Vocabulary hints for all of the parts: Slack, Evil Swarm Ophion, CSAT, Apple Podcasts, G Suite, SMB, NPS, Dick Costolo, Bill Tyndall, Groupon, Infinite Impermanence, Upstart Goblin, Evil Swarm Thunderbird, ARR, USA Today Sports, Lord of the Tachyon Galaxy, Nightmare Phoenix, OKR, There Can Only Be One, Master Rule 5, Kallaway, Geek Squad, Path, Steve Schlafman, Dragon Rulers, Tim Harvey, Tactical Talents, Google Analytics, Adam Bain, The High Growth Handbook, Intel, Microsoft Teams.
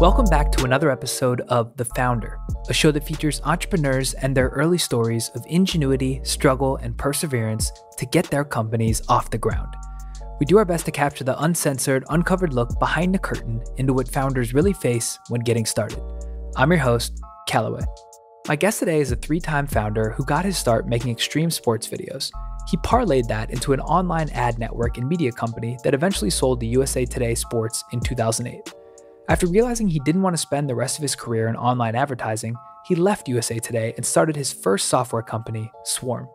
Welcome back to another episode of The Founder, a show that features entrepreneurs and their early stories of ingenuity, struggle, and perseverance to get their companies off the ground. We do our best to capture the uncensored, uncovered look behind the curtain into what founders really face when getting started. I'm your host, Kallaway. My guest today is a three-time founder who got his start making extreme sports videos. He parlayed that into an online ad network and media company that eventually sold to USA Today Sports in 2008. After realizing he didn't want to spend the rest of his career in online advertising, he left USA Today and started his first software company, Swarm.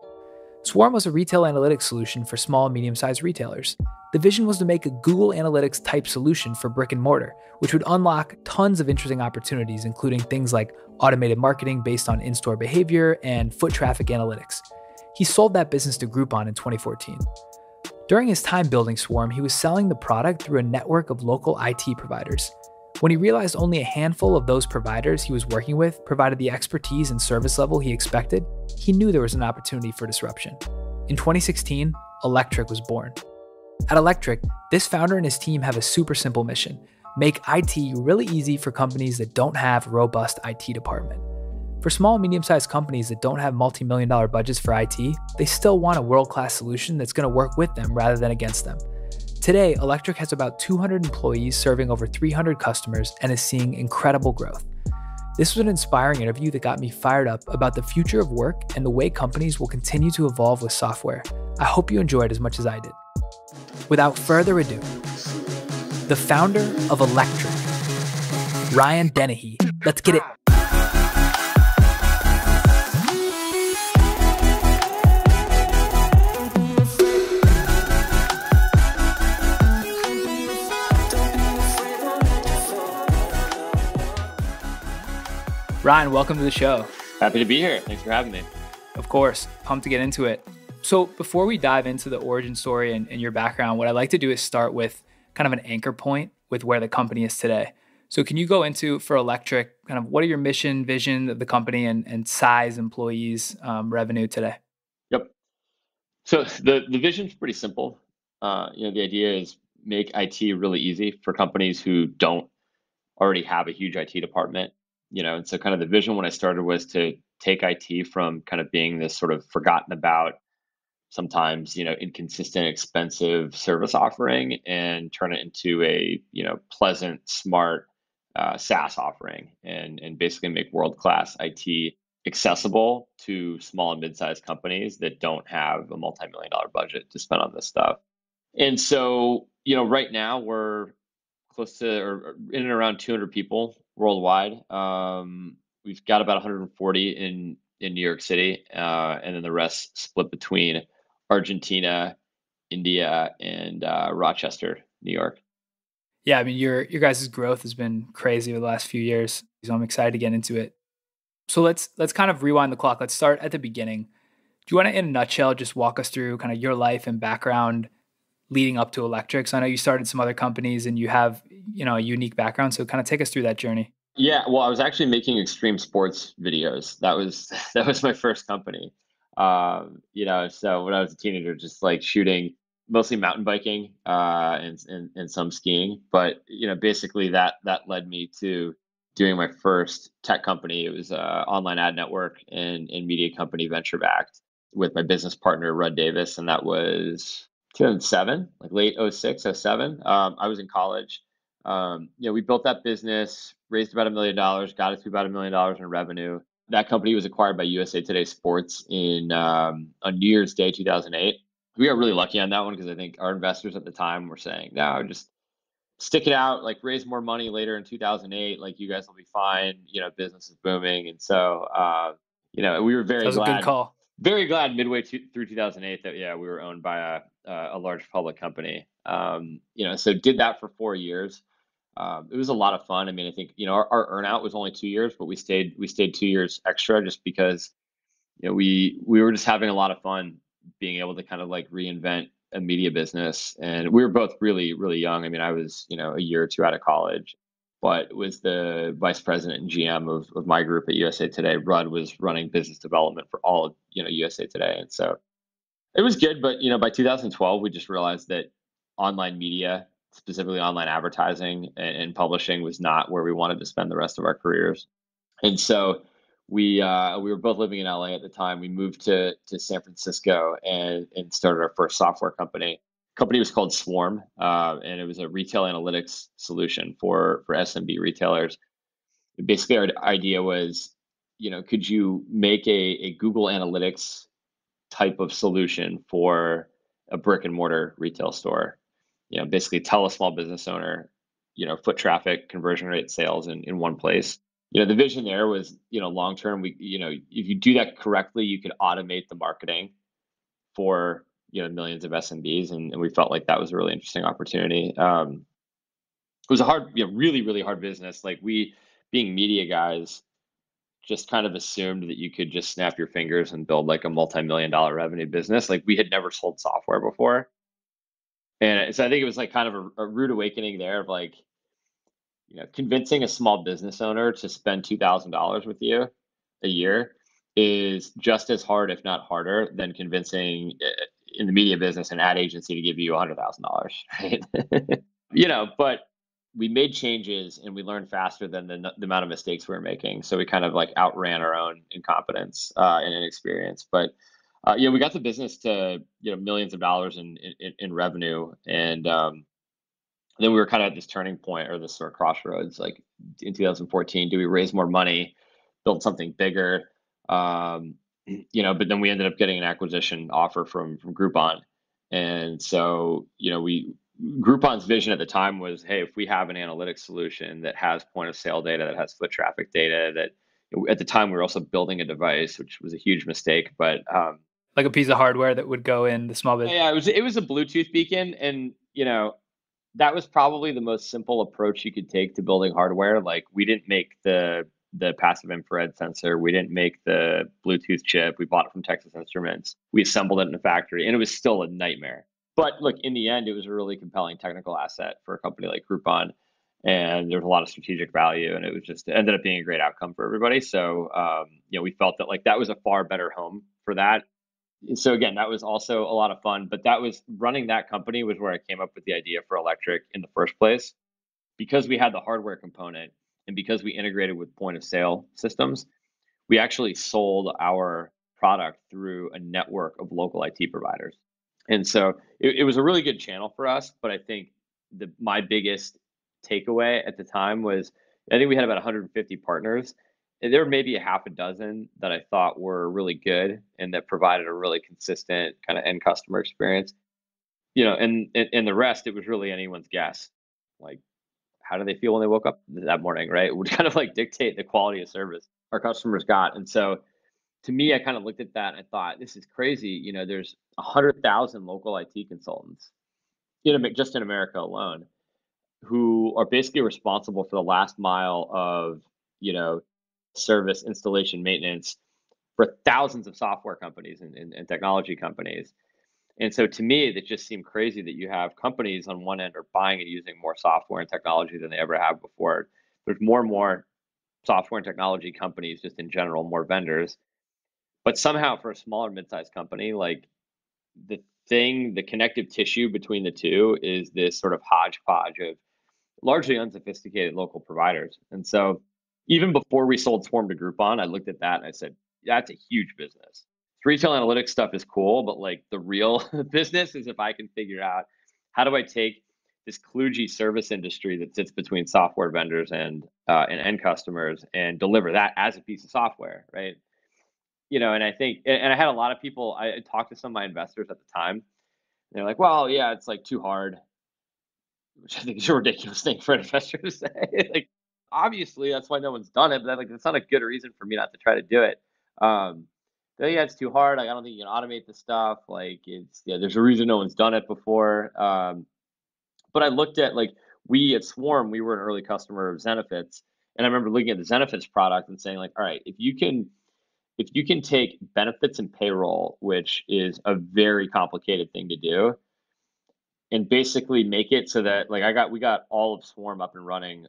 Swarm was a retail analytics solution for small and medium-sized retailers. The vision was to make a Google Analytics-type solution for brick and mortar, which would unlock tons of interesting opportunities, including things like automated marketing based on in-store behavior and foot traffic analytics. He sold that business to Groupon in 2014. During his time building Swarm, he was selling the product through a network of local IT providers. When he realized only a handful of those providers he was working with provided the expertise and service level he expected, he knew there was an opportunity for disruption. In 2016, Electric was born. At Electric, this founder and his team have a super simple mission: make IT really easy for companies that don't have a robust IT department. For small and medium-sized companies that don't have multi-million dollar budgets for IT, they still want a world-class solution that's going to work with them rather than against them. Today, Electric has about 200 employees serving over 300 customers and is seeing incredible growth. This was an inspiring interview that got me fired up about the future of work and the way companies will continue to evolve with software. I hope you enjoyed as much as I did. Without further ado, the founder of Electric, Ryan Denehy. Let's get it. Ryan, welcome to the show. Happy to be here. Thanks for having me. Of course. Pumped to get into it. So before we dive into the origin story and your background, what I'd like to do is start with kind of an anchor point with where the company is today. So can you go into, for Electric, kind of what are your mission, vision of the company and size, employees, revenue today? Yep. So the vision is pretty simple. The idea is make IT really easy for companies who don't already have a huge IT department. And so kind of the vision when I started was to take IT from kind of being this sort of forgotten about, sometimes, inconsistent, expensive service offering and turn it into a, pleasant, smart SaaS offering and basically make world-class IT accessible to small and mid-sized companies that don't have a multi-million dollar budget to spend on this stuff. And so, right now we're close to or in and around 200 people worldwide. We've got about 140 in New York City, and then the rest split between Argentina, India, and Rochester, New York. Yeah, I mean, your guys' growth has been crazy over the last few years, so I'm excited to get into it. So let's kind of rewind the clock. Let's start at the beginning. Do you want to, in a nutshell, just walk us through kind of your life and background leading up to Electric? So I know you started some other companies and you have, a unique background. So kind of take us through that journey. Yeah, well, I was actually making extreme sports videos. That was my first company. So when I was a teenager, just like shooting, mostly mountain biking and some skiing. But basically that led me to doing my first tech company. It was an online ad network and media company, venture backed, with my business partner Rudd Davis, and that was 2007, like late 06, 07. I was in college. We built that business, raised about $1 million, got it to about $1 million in revenue. That company was acquired by USA Today Sports in on New Year's Day, 2008. We got really lucky on that one because I think our investors at the time were saying, no, just stick it out, like raise more money later in 2008. Like you guys will be fine. Business is booming. And so, we were very glad. That was a good call. Very glad midway through 2008 that, we were owned by a large public company. So did that for 4 years. It was a lot of fun. I mean, I think, our earnout was only 2 years, but we stayed 2 years extra just because, we were just having a lot of fun being able to kind of like reinvent a media business. And we were both really, really young. I mean, I was, a year or two out of college, but was the vice president and GM of my group at USA Today. Rudd was running business development for all of, USA Today. And so it was good, but, by 2012, we just realized that online media specifically online advertising and publishing was not where we wanted to spend the rest of our careers. And so we were both living in LA at the time. We moved to San Francisco and started our first software company. The company was called Swarm, and it was a retail analytics solution for SMB retailers. Basically, our idea was, you know, could you make a Google Analytics type of solution for a brick and mortar retail store? You know, basically tell a small business owner, you know, foot traffic, conversion rate, sales in one place. You know, the vision there was, you know, long term, we, you know, if you do that correctly, you could automate the marketing for, you know, millions of SMBs. And we felt like that was a really interesting opportunity. It was a hard, you know, really, really hard business. Like we, being media guys, just kind of assumed that you could just snap your fingers and build like a multi-million-dollar revenue business. Like we had never sold software before. And so I think it was like kind of a rude awakening there of like, you know, convincing a small business owner to spend $2,000 with you a year is just as hard, if not harder, than convincing in the media business an ad agency to give you $100,000, right? You know, but we made changes and we learned faster than the amount of mistakes we were making. So we kind of like outran our own incompetence and inexperience. But yeah, we got the business to, you know, millions of dollars in revenue. And then we were kind of at this turning point or this sort of crossroads, like in 2014, do we raise more money, build something bigger? You know, but then we ended up getting an acquisition offer from Groupon. And so, you know, Groupon's vision at the time was, hey, if we have an analytics solution that has point of sale data, that has foot traffic data, that at the time we were also building a device, which was a huge mistake, but like a piece of hardware that would go in the small business. Yeah, it was a Bluetooth beacon. And, you know, that was probably the most simple approach you could take to building hardware. Like we didn't make the passive infrared sensor. We didn't make the Bluetooth chip. We bought it from Texas Instruments. We assembled it in a factory, and it was still a nightmare. But look, in the end, it was a really compelling technical asset for a company like Groupon, and there was a lot of strategic value, and it was just ended up being a great outcome for everybody. So, you know, we felt that like that was a far better home for that. So again, that was also a lot of fun, but that was running that company was where I came up with the idea for Electric in the first place, because we had the hardware component and because we integrated with point of sale systems, we actually sold our product through a network of local IT providers. And so it was a really good channel for us. But I think my biggest takeaway at the time was, I think we had about 150 partners. And there were maybe a half a dozen that I thought were really good and that provided a really consistent kind of end customer experience. You know, and the rest, it was really anyone's guess. Like, how do they feel when they woke up that morning, right? It would kind of like dictate the quality of service our customers got. And so to me, I kind of looked at that and I thought, this is crazy. You know, there's 100,000 local IT consultants just in America alone who are basically responsible for the last mile of, you know, service, installation, maintenance for thousands of software companies and technology companies. And so to me, that just seemed crazy that you have companies on one end are buying and using more software and technology than they ever have before. There's more and more software and technology companies just in general, more vendors. But somehow for a smaller mid-sized company, like the connective tissue between the two is this sort of hodgepodge of largely unsophisticated local providers. And so even before we sold Swarm to Groupon, I looked at that and I said, that's a huge business. Retail analytics stuff is cool, but like the real business is if I can figure out how do I take this kludgy service industry that sits between software vendors and end customers and deliver that as a piece of software, right? You know, and I think, and I had a lot of people, I talked to some of my investors at the time, and they're like, well, yeah, it's like too hard, which I think is a ridiculous thing for an investor to say. Like, obviously, that's why no one's done it, but I'm like, that's not a good reason for me not to try to do it. Yeah, it's too hard. Like, I don't think you can automate this stuff. Like, it's, yeah, there's a reason no one's done it before. But I looked at, like, we at Swarm, we were an early customer of Zenefits. And I remember looking at the Zenefits product and saying, like, all right, if you can take benefits and payroll, which is a very complicated thing to do, and basically make it so that, like, we got all of Swarm up and running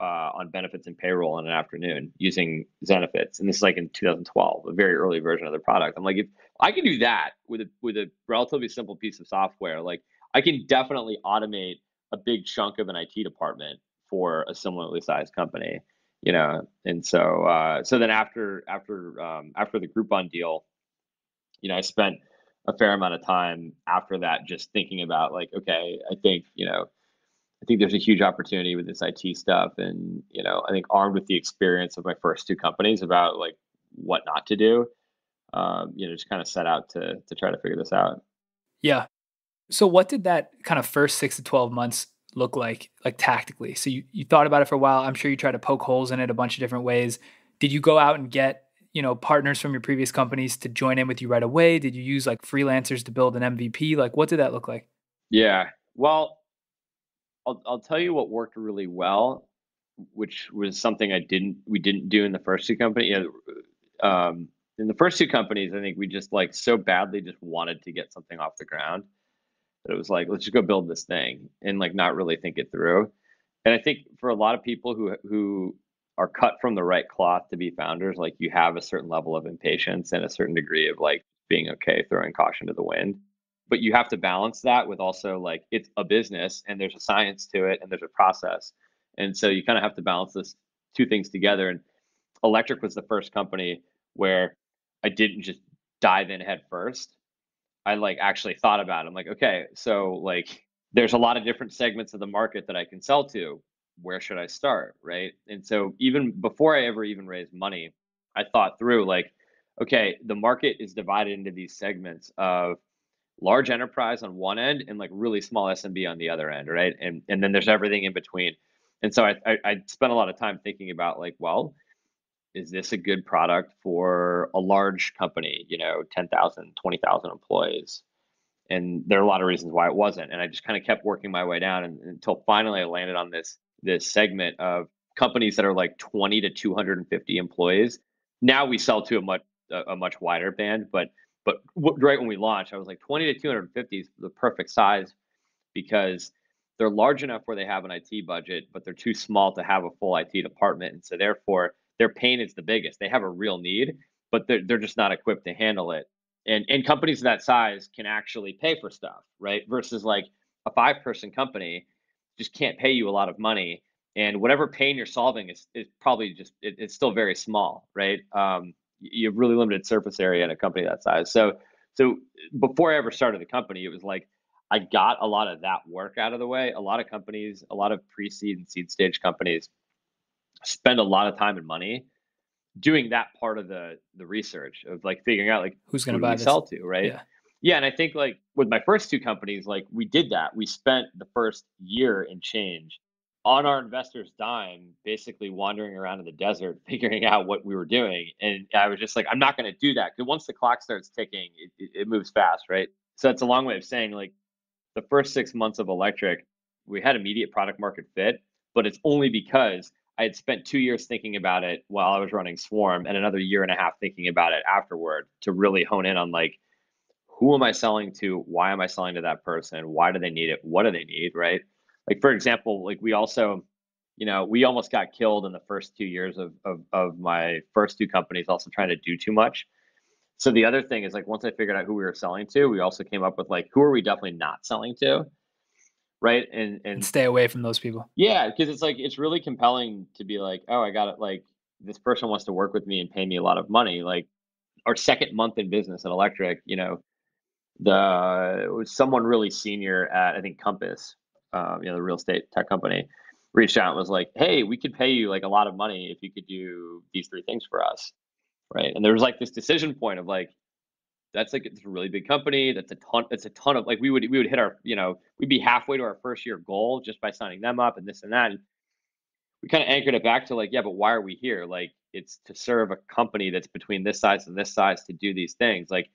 on benefits and payroll in an afternoon using Zenefits. And this is like in 2012, a very early version of the product. I'm like, if I can do that with a relatively simple piece of software, like I can definitely automate a big chunk of an IT department for a similarly sized company, you know. And so so then after the Groupon deal, you know, I spent a fair amount of time after that just thinking about like, okay, I think there's a huge opportunity with this IT stuff. And, you know, I think armed with the experience of my first two companies about like what not to do, just kind of set out to try to figure this out. Yeah. So what did that kind of first 6 to 12 months look like tactically? So you thought about it for a while. I'm sure you tried to poke holes in it a bunch of different ways. Did you go out and get, you know, partners from your previous companies to join in with you right away? Did you use like freelancers to build an MVP? Like, what did that look like? Yeah. Well, I'll tell you what worked really well, which was something we didn't do in the first two companies. In the first two companies, I think we just like so badly just wanted to get something off the ground that it was like, let's just go build this thing and like not really think it through. And I think for a lot of people who are cut from the right cloth to be founders, like you have a certain level of impatience and a certain degree of like being okay throwing caution to the wind. But you have to balance that with also like it's a business and there's a science to it and there's a process. And so you kind of have to balance those two things together. And Electric was the first company where I didn't just dive in head first. I like actually thought about it. I'm like, okay, so like there's a lot of different segments of the market that I can sell to. Where should I start? Right. And so even before I ever even raised money, I thought through like, okay, the market is divided into these segments of large enterprise on one end and like really small SMB on the other end. Right. And then there's everything in between. And so I spent a lot of time thinking about like, well, is this a good product for a large company, you know, 10,000, 20,000 employees? And there are a lot of reasons why it wasn't. And I just kind of kept working my way down until finally I landed on this segment of companies that are like 20 to 250 employees. Now we sell to a much wider band, but right when we launched, I was like 20 to 250 is the perfect size because they're large enough where they have an IT budget, but they're too small to have a full IT department. And so therefore their pain is the biggest. They have a real need, but they're just not equipped to handle it. And companies of that size can actually pay for stuff, right? Versus like a 5-person company just can't pay you a lot of money. And whatever pain you're solving is probably just, it's still very small, right? You have really limited surface area in a company that size. So before I ever started the company, it was like, I got a lot of that work out of the way. A lot of companies, a lot of pre-seed and seed stage companies spend a lot of time and money doing that part of the research of like figuring out like who's going to buy this, sell to, right? Yeah. And I think like with my first two companies, like we did that. We spent the first year and change on our investors' dime, basically wandering around in the desert, figuring out what we were doing. And I was just like, I'm not going to do that. Because once the clock starts ticking, it moves fast, right? So that's a long way of saying like the first 6 months of Electric, we had immediate product market fit, but it's only because I had spent 2 years thinking about it while I was running Swarm and another 1.5 years thinking about it afterward to really hone in on like, who am I selling to? Why am I selling to that person? Why do they need it? What do they need, right? Like, for example, like we also, you know, we almost got killed in the first 2 years of my first two companies also trying to do too much. So the other thing is like, once I figured out who we were selling to, we also came up with like, who are we definitely not selling to? Right. And stay away from those people. Yeah. Cause it's like, it's really compelling to be like, oh, I got it. Like this person wants to work with me and pay me a lot of money. Like our second month in business at Electric, you know, it was someone really senior at, I think Compass, the real estate tech company, reached out and was like, hey, we could pay you like a lot of money if you could do these 3 things for us. Right. And there was like this decision point of like, that's like, it's a really big company. That's a ton of like, we would hit our, you know, we'd be halfway to our first year goal just by signing them up and this and that. And we kind of anchored it back to like, yeah, but why are we here? Like it's to serve a company that's between this size and this size to do these things. Like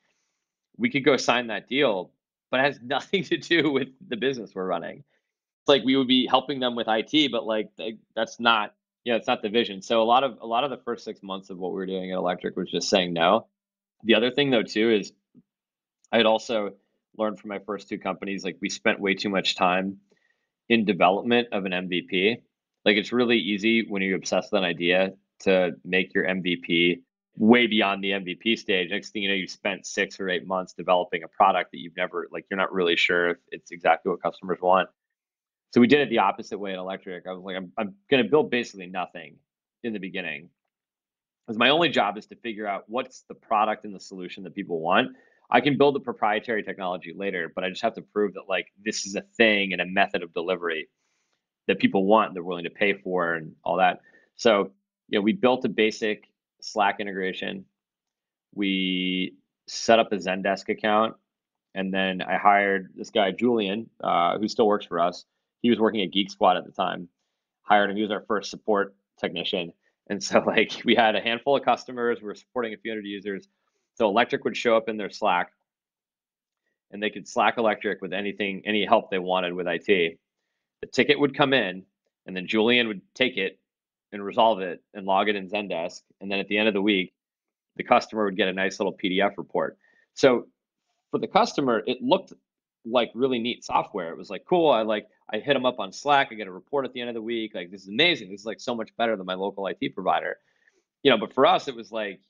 we could go sign that deal, but it has nothing to do with the business we're running. It's like, we would be helping them with IT, but like, that's not, you know, it's not the vision. So a lot of the first 6 months of what we were doing at Electric was just saying no. The other thing though, too, is I had also learned from my first two companies, like we spent way too much time in development of an MVP. Like it's really easy when you're obsessed with an idea to make your MVP way beyond the MVP stage. Next thing you know, you spent 6 or 8 months developing a product that you've never, like, you're not really sure if it's exactly what customers want. So we did it the opposite way at Electric. I was like, I'm going to build basically nothing in the beginning, because my only job is to figure out what's the product and the solution that people want. I can build the proprietary technology later, but I just have to prove that like this is a thing and a method of delivery that people want and they're willing to pay for and all that. So, you know, we built a basic Slack integration. We set up a Zendesk account. And then I hired this guy, Julian, who still works for us. He was working at Geek Squad at the time. Hired him. He was our first support technician. And so like we had a handful of customers. We were supporting a few hundred users. So Electric would show up in their Slack, and they could Slack Electric with anything, any help they wanted with IT. The ticket would come in, and then Julian would take it and resolve it and log it in Zendesk. And then at the end of the week, the customer would get a nice little PDF report. So for the customer, it looked like really neat software. It was like, cool. I hit them up on Slack. I get a report at the end of the week. Like, this is amazing. This is like so much better than my local IT provider. You know, but for us, it was like,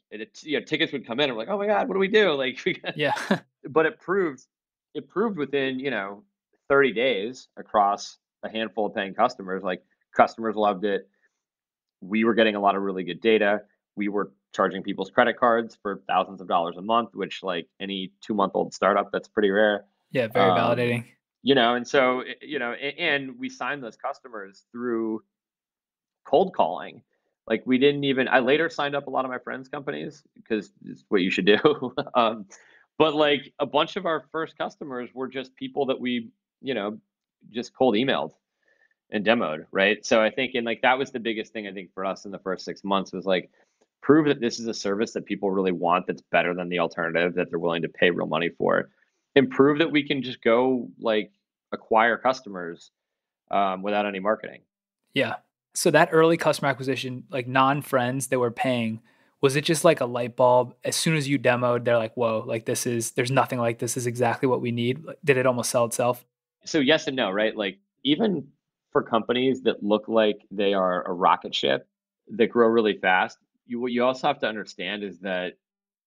you know, tickets would come in and we're like, oh my God, what do we do? Like, yeah. But it proved within, you know, 30 days across a handful of paying customers, like customers loved it. We were getting a lot of really good data. We were charging people's credit cards for thousands of dollars a month, which like any 2-month-old startup, that's pretty rare. Yeah. Very validating, you know? And so, you know, and we signed those customers through cold calling. Like we didn't even, I later signed up a lot of my friends' companies because it's what you should do. But like a bunch of our first customers were just people that we, you know, just cold emailed and demoed. Right. So I think, and like, that was the biggest thing I think for us in the first 6 months was like, prove that this is a service that people really want. That's better than the alternative that they're willing to pay real money for, and prove that we can just go like acquire customers without any marketing. Yeah. So that early customer acquisition, like non-friends that were paying, was it just like a light bulb? As soon as you demoed, they're like, whoa, like this is, there's nothing like this. This is exactly what we need. Did it almost sell itself? So yes and no, right? Like even for companies that look like they are a rocket ship that grow really fast, what you also have to understand is that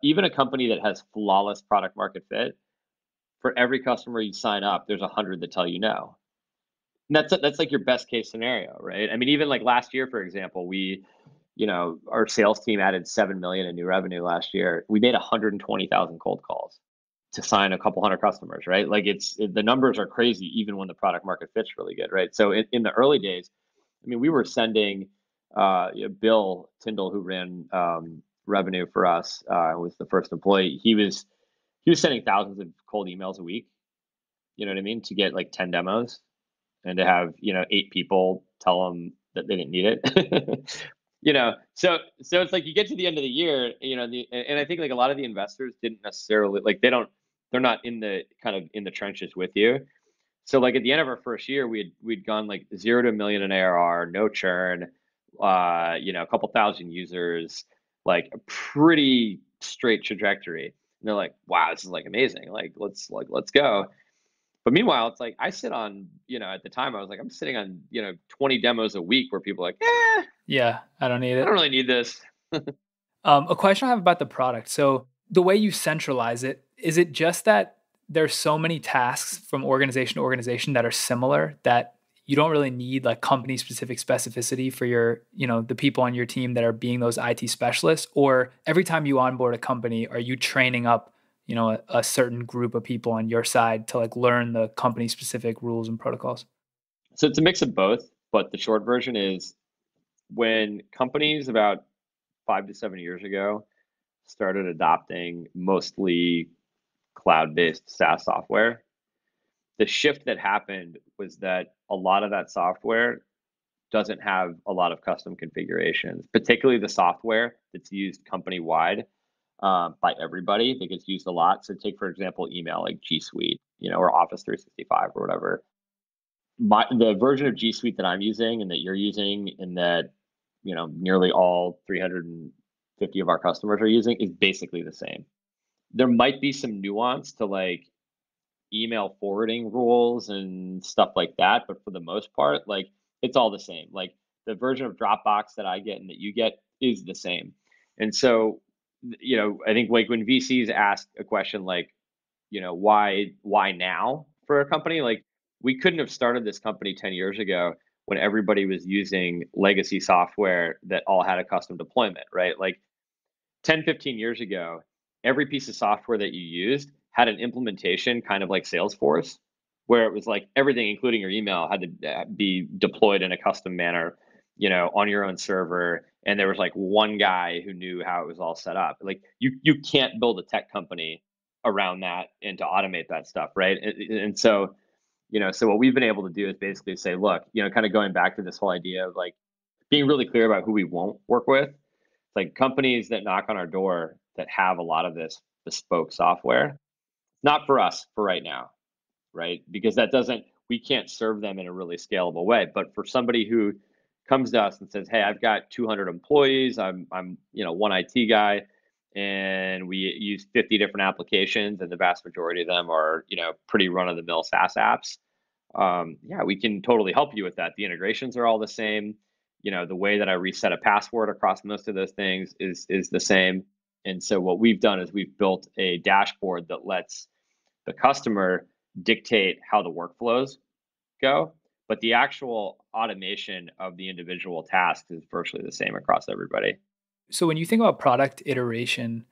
even a company that has flawless product market fit, for every customer you sign up, there's 100 that tell you no. And that's like your best case scenario, right? I mean, even like last year, for example, we, you know, our sales team added $7 million in new revenue last year. We made 120,000 cold calls to sign a couple hundred customers, right? Like the numbers are crazy, even when the product market fit's really good, right? So in the early days, I mean, we were sending Bill Tyndall, who ran revenue for us, was the first employee. He was sending thousands of cold emails a week. You know what I mean? To get like 10 demos. And to have, you know, 8 people tell them that they didn't need it, you know, so it's like you get to the end of the year, you know, and I think like a lot of the investors didn't necessarily like they're not in the kind of in the trenches with you. So like at the end of our first year, we'd gone like $0 to $1 million in ARR, no churn, you know, a couple thousand users, like a pretty straight trajectory. And they're like, wow, this is like amazing. Like let's go. But meanwhile, it's like I sit on, you know, at the time I was like, I'm sitting on, you know, 20 demos a week where people are like, yeah, I don't need it. I don't really need this. A question I have about the product. So the way you centralize it, is it just that there's so many tasks from organization to organization that are similar that you don't really need like company specific specificity for your, you know, the people on your team that are being those IT specialists? Or every time you onboard a company, are you training up, you know, a certain group of people on your side to like learn the company specific rules and protocols? So it's a mix of both, but the short version is when companies about 5 to 7 years ago started adopting mostly cloud-based SaaS software, the shift that happened was that a lot of that software doesn't have a lot of custom configurations, particularly the software that's used company-wide by everybody that gets used a lot. So take, for example, email like G Suite, you know, or Office 365 or whatever. The version of G Suite that I'm using and that you're using and that, you know, nearly all 350 of our customers are using is basically the same. There might be some nuance to like email forwarding rules and stuff like that. But for the most part, like it's all the same. Like the version of Dropbox that I get and that you get is the same. And so, you know, I think like when VCs ask a question like, you know, why now for a company, like we couldn't have started this company 10 years ago when everybody was using legacy software that all had a custom deployment, right? Like 10, 15 years ago, every piece of software that you used had an implementation kind of like Salesforce, where it was like everything, including your email, had to be deployed in a custom manner, you know, on your own server. And there was like one guy who knew how it was all set up. Like you can't build a tech company around that and to automate that stuff, right? And so, you know, so what we've been able to do is basically say, look, you know, kind of going back to this whole idea of like being really clear about who we won't work with. It's like companies that knock on our door that have a lot of this bespoke software, not for us for right now, right? Because that doesn't, we can't serve them in a really scalable way. But for somebody who comes to us and says, hey, I've got 200 employees, I'm you know, one IT guy, and we use 50 different applications, and the vast majority of them are, you know, pretty run-of-the-mill SaaS apps. Yeah, we can totally help you with that. The integrations are all the same. You know, the way that I reset a password across most of those things is the same. And so what we've done is we've built a dashboard that lets the customer dictate how the workflows go, but the actual automation of the individual tasks is virtually the same across everybody. So when you think about product iteration,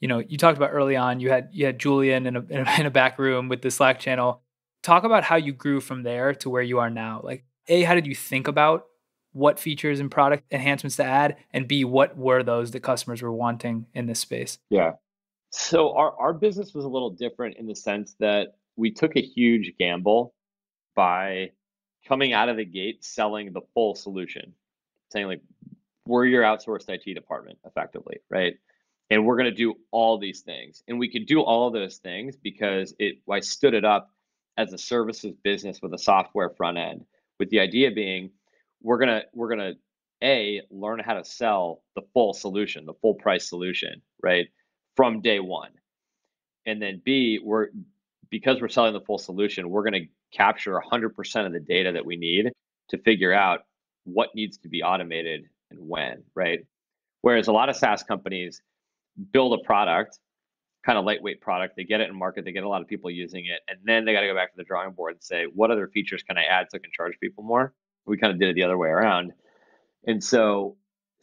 you know, you talked about early on, you had Julian in a back room with the Slack channel. Talk about how you grew from there to where you are now. Like, A, how did you think about what features and product enhancements to add? And B, what were those that customers were wanting in this space? Yeah. So our business was a little different in the sense that we took a huge gamble by coming out of the gate, selling the full solution, saying like, we're your outsourced IT department effectively, right? And we're going to do all these things. And we could do all of those things because I stood it up as a services business with a software front end, with the idea being we're going to A, learn how to sell the full solution, the full price solution, right? From day one. And then B, because we're selling the full solution, we're going to capture 100% of the data that we need to figure out what needs to be automated and when, right? Whereas a lot of SaaS companies build a product, kind of lightweight product, they get it in market, they get a lot of people using it, and then they got to go back to the drawing board and say, what other features can I add so I can charge people more? We kind of did it the other way around. And so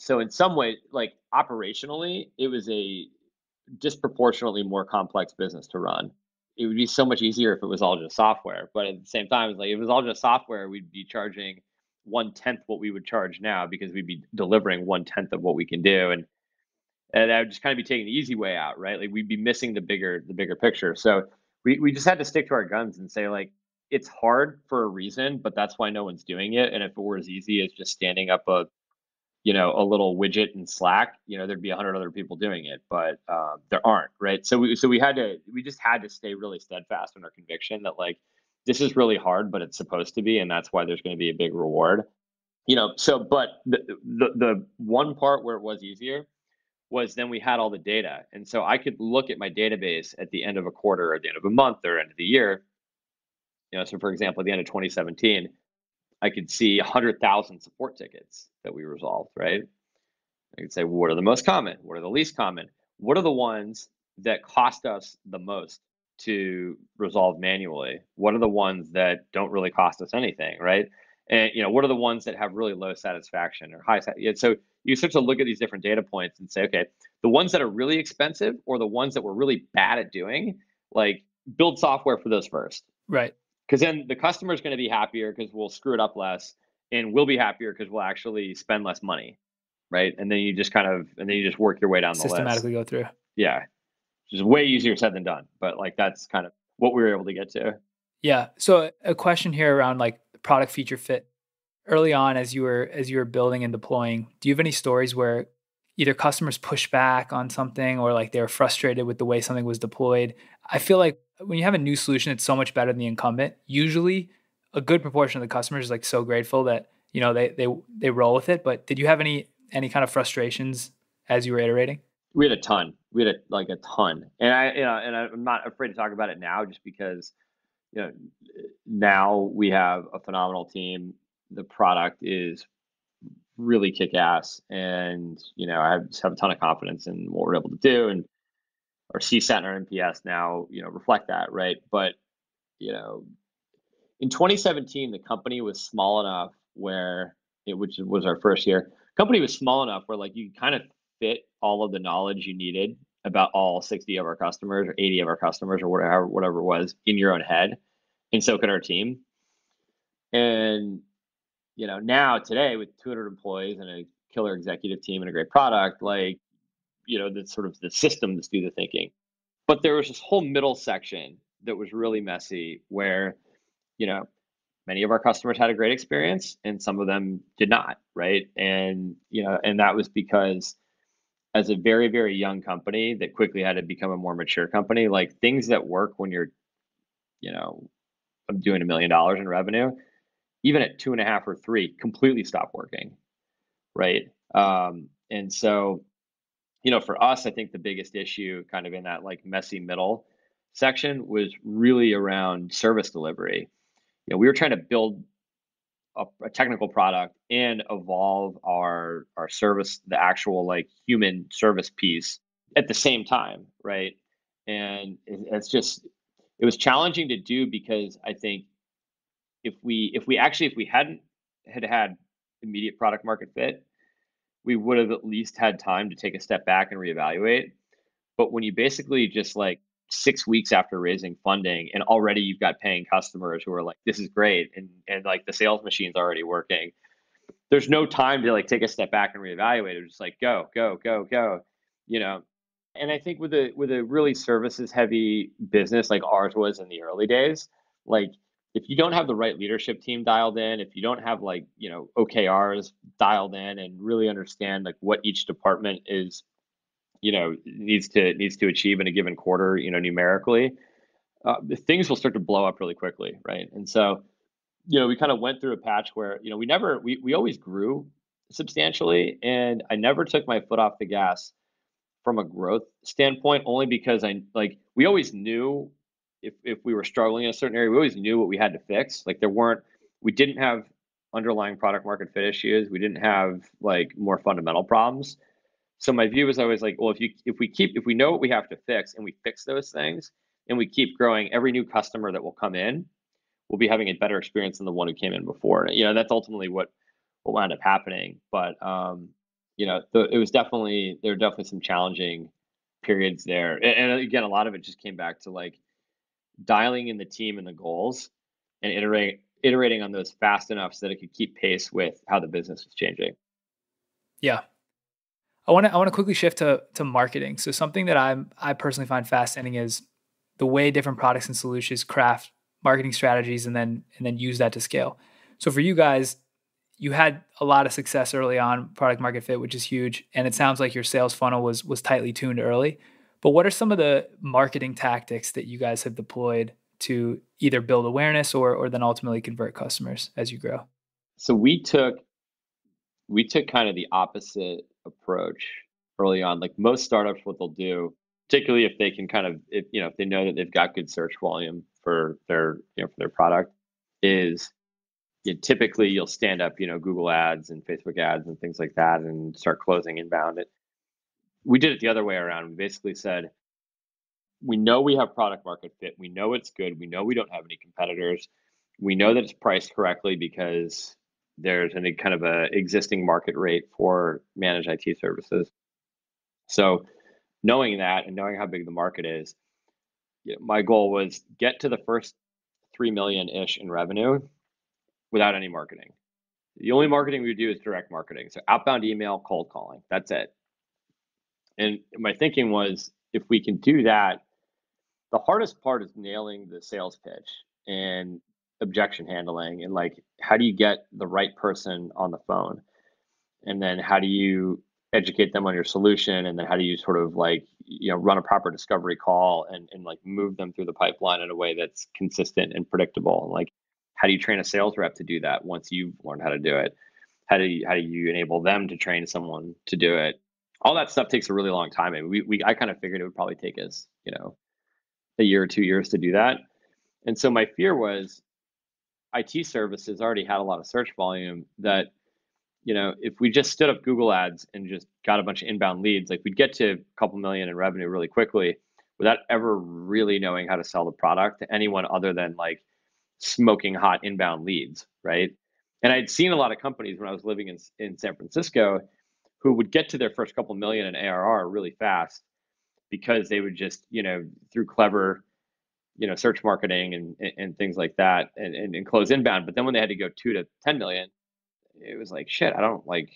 in some way, like operationally, it was a disproportionately more complex business to run. It would be so much easier if it was all just software. But at the same time, like if it was all just software, we'd be charging 1/10 what we would charge now because we'd be delivering 1/10 of what we can do. And I would just kind of be taking the easy way out, right? Like we'd be missing the bigger picture. So we just had to stick to our guns and say, like, it's hard for a reason, but that's why no one's doing it. And if it were as easy as just standing up a little widget in Slack, you know, there'd be 100 other people doing it, but there aren't, right? So we just had to stay really steadfast in our conviction that like, this is really hard, but it's supposed to be, and that's why there's going to be a big reward, you know. So, but the one part where it was easier was then we had all the data, and so I could look at my database at the end of a quarter, or the end of a month, or end of the year, you know. So, for example, at the end of 2017. I could see 100,000 support tickets that we resolved, right? I could say, well, what are the most common? What are the least common? What are the ones that cost us the most to resolve manually? What are the ones that don't really cost us anything, right? And, you know, what are the ones that have really low satisfaction or high satisfaction? So you start to look at these different data points and say, okay, the ones that are really expensive or the ones that we're really bad at doing, like build software for those first. Right. Because then the customer is going to be happier because we'll screw it up less, and we'll be happier because we'll actually spend less money, right? And then you just work your way down the list. Systematically go through. Yeah, which is way easier said than done, but like that's kind of what we were able to get to. Yeah. So a question here around like product feature fit. Early on, as you were building and deploying, do you have any stories where either customers push back on something or like they were frustrated with the way something was deployed? I feel like when you have a new solution, it's so much better than the incumbent. Usually a good proportion of the customers is like so grateful that, you know, they roll with it. But did you have any kind of frustrations as you were iterating? We had a ton. We had a ton. And I'm not afraid to talk about it now just because, you know, now we have a phenomenal team. The product is really kick ass. And, you know, I just have a ton of confidence in what we're able to do. And our CSAT and our NPS now, you know, reflect that, right? But, you know, In 2017, the company was small enough where it, which was our first year, company was small enough where like you kind of fit all of the knowledge you needed about all 60 of our customers or 80 of our customers or whatever it was in your own head. And so could our team. And, you know, now today with 200 employees and a killer executive team and a great product, like, you know, that's sort of the systems do the thinking. But there was this whole middle section that was really messy where, you know, many of our customers had a great experience and some of them did not, right? And, you know, and that was because as a very, very young company that quickly had to become a more mature company, like things that work when you're, you know, doing $1 million in revenue, even at 2.5 or 3, completely stop working, right? And so, you know, for us, I think the biggest issue kind of in that like messy middle section was really around service delivery. You know, we were trying to build a technical product and evolve our service, the actual like human service piece at the same time, right? And it was challenging to do because I think if we hadn't had immediate product market fit, we would have at least had time to take a step back and reevaluate. But when you basically just like 6 weeks after raising funding and already you've got paying customers who are like, this is great. And like the sales machine's already working. There's no time to like take a step back and reevaluate. It was just like, go, you know? And I think with a really services heavy business, like ours was in the early days, like if you don't have the right leadership team dialed in, if you don't have like, you know, OKRs dialed in and really understand like what each department is, you know, needs to achieve in a given quarter, you know, numerically, things will start to blow up really quickly, right? And so, you know, we kind of went through a patch where, you know, we always grew substantially, and I never took my foot off the gas from a growth standpoint, only because we always knew if we were struggling in a certain area, we always knew what we had to fix. Like we didn't have underlying product market fit issues. We didn't have like more fundamental problems. So my view was always like, well, if we know what we have to fix and we fix those things and we keep growing, every new customer that will come in will be having a better experience than the one who came in before. You know, that's ultimately what wound up happening. But you know, there were definitely some challenging periods there, and again, a lot of it just came back to like dialing in the team and the goals and iterating on those fast enough so that it could keep pace with how the business was changing. Yeah. I want to quickly shift to marketing. So something that I personally find fascinating is the way different products and solutions craft marketing strategies and then use that to scale. So for you guys, you had a lot of success early on, product market fit, which is huge. And it sounds like your sales funnel was tightly tuned early. But what are some of the marketing tactics that you guys have deployed to either build awareness or then ultimately convert customers as you grow? So we took kind of the opposite approach early on. Like most startups, what they'll do, particularly if they can kind of, if they know that they've got good search volume for their product, is typically you'll stand up, Google ads and Facebook ads and things like that and start closing inbound. We did it the other way around. We basically said, we know we have product market fit. We know it's good. We know we don't have any competitors. We know that it's priced correctly because there's any kind of a existing market rate for managed IT services. So knowing that and knowing how big the market is, my goal was get to the first 3 million-ish in revenue without any marketing. The only marketing we would do is direct marketing. So outbound email, cold calling, that's it. And my thinking was, if we can do that, the hardest part is nailing the sales pitch and objection handling, and like, how do you get the right person on the phone, and then how do you educate them on your solution, and then how do you sort of like, run a proper discovery call and like move them through the pipeline in a way that's consistent and predictable, and like, how do you train a sales rep to do that once you've learned how to do it? How do you enable them to train someone to do it? All that stuff takes a really long time, and I kind of figured it would probably take us a year or 2 years to do that. And so my fear was, IT services already had a lot of search volume that, if we just stood up Google ads and just got a bunch of inbound leads, like we'd get to a couple million in revenue really quickly without ever really knowing how to sell the product to anyone other than like smoking hot inbound leads, right? And I'd seen a lot of companies when I was living in San Francisco who would get to their first couple million in ARR really fast because they would just, you know, through clever, you know, search marketing and things like that and close inbound. But then when they had to go 2 to 10 million, it was like, shit, I don't like,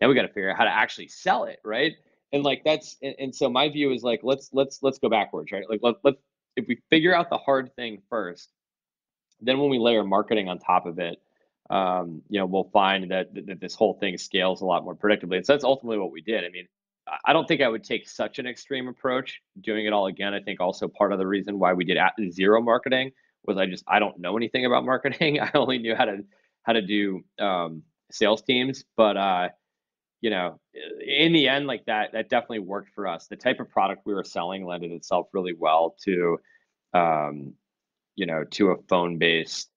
now we got to figure out how to actually sell it. Right. And like, that's, and so my view is like, let's go backwards, right? Like let's, if we figure out the hard thing first, then when we layer marketing on top of it, you know, we'll find that this whole thing scales a lot more predictably. And so that's ultimately what we did. I mean, I don't think I would take such an extreme approach doing it all again. I think also part of the reason why we did zero marketing was I don't know anything about marketing. I only knew how to do sales teams, but you know, in the end, like that definitely worked for us. The type of product we were selling lended itself really well to, you know, to a phone-based,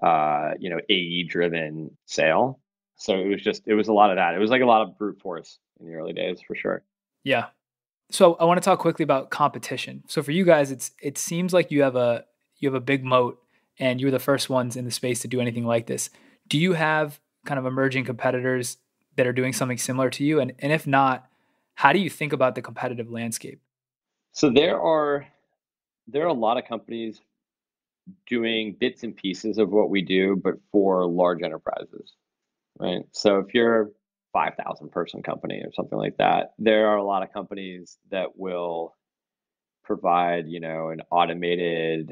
you know, AE-driven sale. So it was a lot of that. It was like a lot of brute force in the early days for sure. Yeah. So I want to talk quickly about competition. So for you guys, it seems like you have a big moat and you were the first ones in the space to do anything like this. Do you have kind of emerging competitors that are doing something similar to you? And if not, how do you think about the competitive landscape? So there are a lot of companies doing bits and pieces of what we do, but for large enterprises, right? So if you're a 5,000 person company or something like that, there are a lot of companies that will provide, you know, an automated,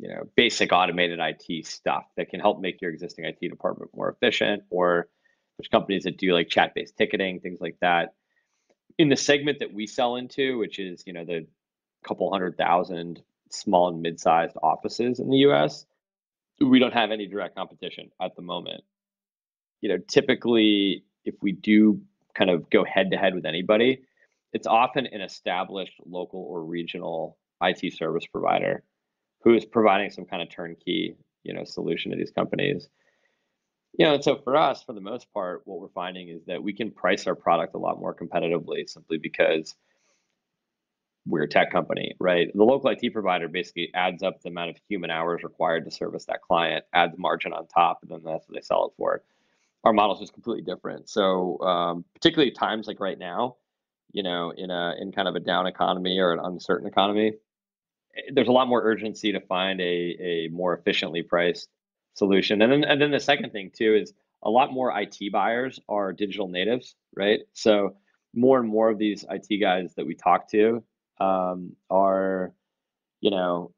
you know, basic automated IT stuff that can help make your existing IT department more efficient, or there's companies that do like chat-based ticketing, things like that. In the segment that we sell into, which is, you know, the couple 100,000 small and mid-sized offices in the US, we don't have any direct competition at the moment. You know, typically, if we do kind of go head-to-head with anybody, it's often an established local or regional IT service provider who is providing some kind of turnkey, you know, solution to these companies. You know, and so for us, for the most part, what we're finding is that we can price our product a lot more competitively simply because we're a tech company, right? The local IT provider basically adds up the amount of human hours required to service that client, adds margin on top, and then that's what they sell it for. Our model is just completely different. So particularly times like right now, you know, in kind of a down economy or an uncertain economy, there's a lot more urgency to find a more efficiently priced solution. And then the second thing too is a lot more IT buyers are digital natives, right? So more and more of these IT guys that we talk to are, you know,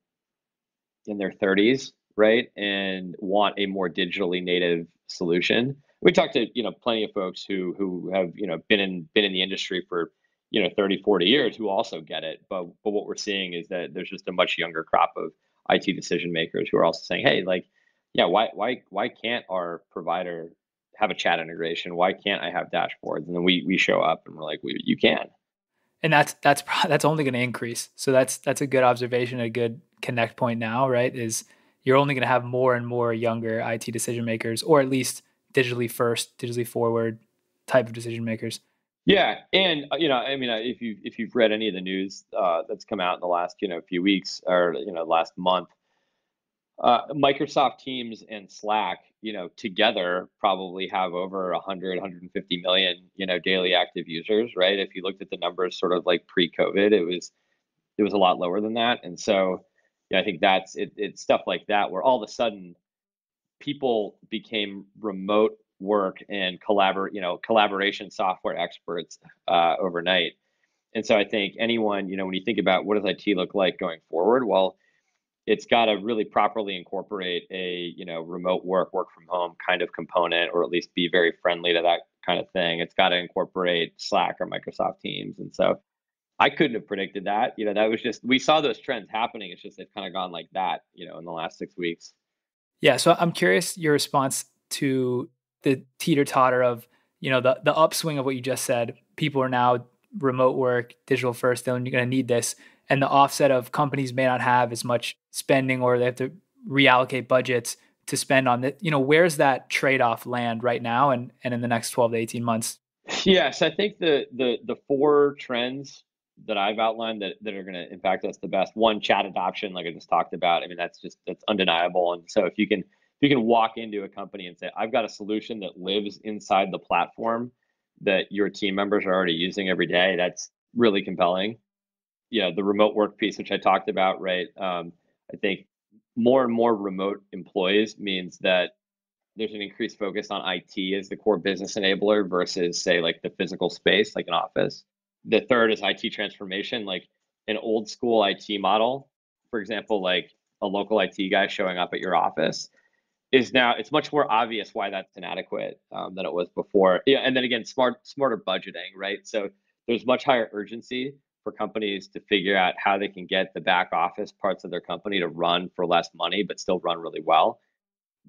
in their 30s, right? And want a more digitally native solution. We talked to, you know, plenty of folks who have, you know, been in the industry for, you know, 30, 40 years who also get it. But what we're seeing is that there's just a much younger crop of IT decision makers who are also saying, hey, like, yeah, why can't our provider have a chat integration? Why can't I have dashboards? And then we show up and we're like, you can. And that's only going to increase. So that's a good observation, a good connect point now, right? Is you're only going to have more and more younger IT decision makers, or at least digitally first, digitally forward type of decision makers. Yeah, and you know, I mean, if you've read any of the news that's come out in the last, you know, few weeks or, you know, last month, Microsoft Teams and Slack, you know, together probably have over 100, 150 million, you know, daily active users, right? If you looked at the numbers sort of like pre-COVID, it was a lot lower than that. And so, yeah, I think that's it. It's stuff like that where all of a sudden people became remote work and collaboration software experts overnight. And so I think anyone, you know, when you think about what does IT look like going forward, well, it's got to really properly incorporate a, you know, remote work from home kind of component, or at least be very friendly to that kind of thing. It's got to incorporate Slack or Microsoft Teams. And so I couldn't have predicted that. You know, that was just, we saw those trends happening. It's just, they've kind of gone like that, you know, in the last 6 weeks. Yeah. So I'm curious your response to the teeter-totter of, you know, the upswing of what you just said. People are now remote work, digital first, then you're going to need this. And the offset of companies may not have as much spending, or they have to reallocate budgets to spend on that. You know, where's that trade-off land right now and in the next 12 to 18 months? Yes, I think the four trends that I've outlined that are going to impact us the best. One, chat adoption, like I just talked about. I mean, that's undeniable. And so if you can walk into a company and say, I've got a solution that lives inside the platform that your team members are already using every day, that's really compelling. Yeah, the remote work piece, which I talked about, right? I think more and more remote employees means that there's an increased focus on IT as the core business enabler versus, say, like the physical space, like an office. The third is IT transformation, like an old school IT model, for example, like a local IT guy showing up at your office, is now it's much more obvious why that's inadequate than it was before. Yeah, and then again, smarter budgeting, right? So there's much higher urgency for companies to figure out how they can get the back office parts of their company to run for less money, but still run really well.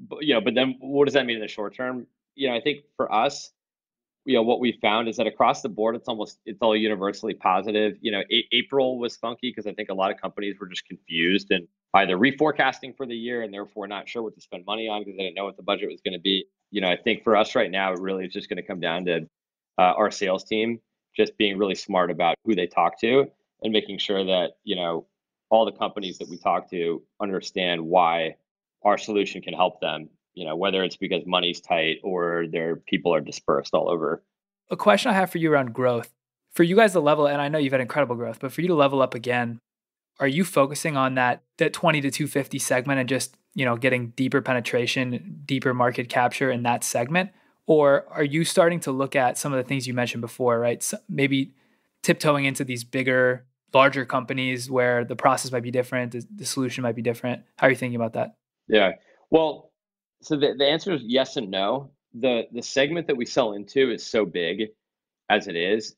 But, you know, but then what does that mean in the short term? You know, I think for us, you know, what we found is that across the board, it's all universally positive. You know, April was funky because I think a lot of companies were just confused and either reforecasting for the year and therefore not sure what to spend money on because they didn't know what the budget was going to be. You know, I think for us right now, it really is just going to come down to our sales team just being really smart about who they talk to and making sure that, you know, all the companies that we talk to understand why our solution can help them. You know, whether it's because money's tight or their people are dispersed all over. A question I have for you around growth. For you guys to level, and I know you've had incredible growth, but for you to level up again, are you focusing on that 20 to 250 segment and just, you know, getting deeper penetration, deeper market capture in that segment? Or are you starting to look at some of the things you mentioned before, right? So maybe tiptoeing into these bigger, larger companies where the process might be different, the solution might be different. How are you thinking about that? Yeah, well, so the answer is yes and no. The segment that we sell into is so big as it is.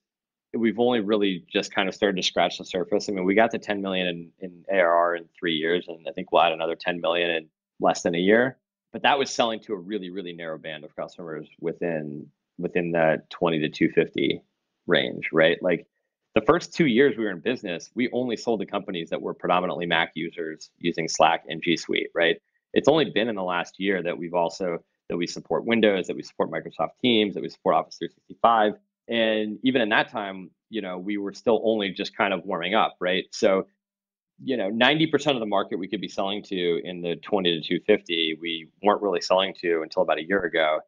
We've only really just kind of started to scratch the surface. I mean, we got to 10 million in ARR in 3 years, and I think we'll add another 10 million in less than a year. But that was selling to a really, really narrow band of customers within that 20 to 250 range, right? Like the first 2 years we were in business, we only sold to companies that were predominantly Mac users using Slack and G Suite, right? It's only been in the last year that we support Windows, that we support Microsoft Teams, that we support Office 365. And even in that time, you know, we were still only just kind of warming up, right? So, you know, 90% of the market we could be selling to in the 20 to 250, we weren't really selling to until about a year ago.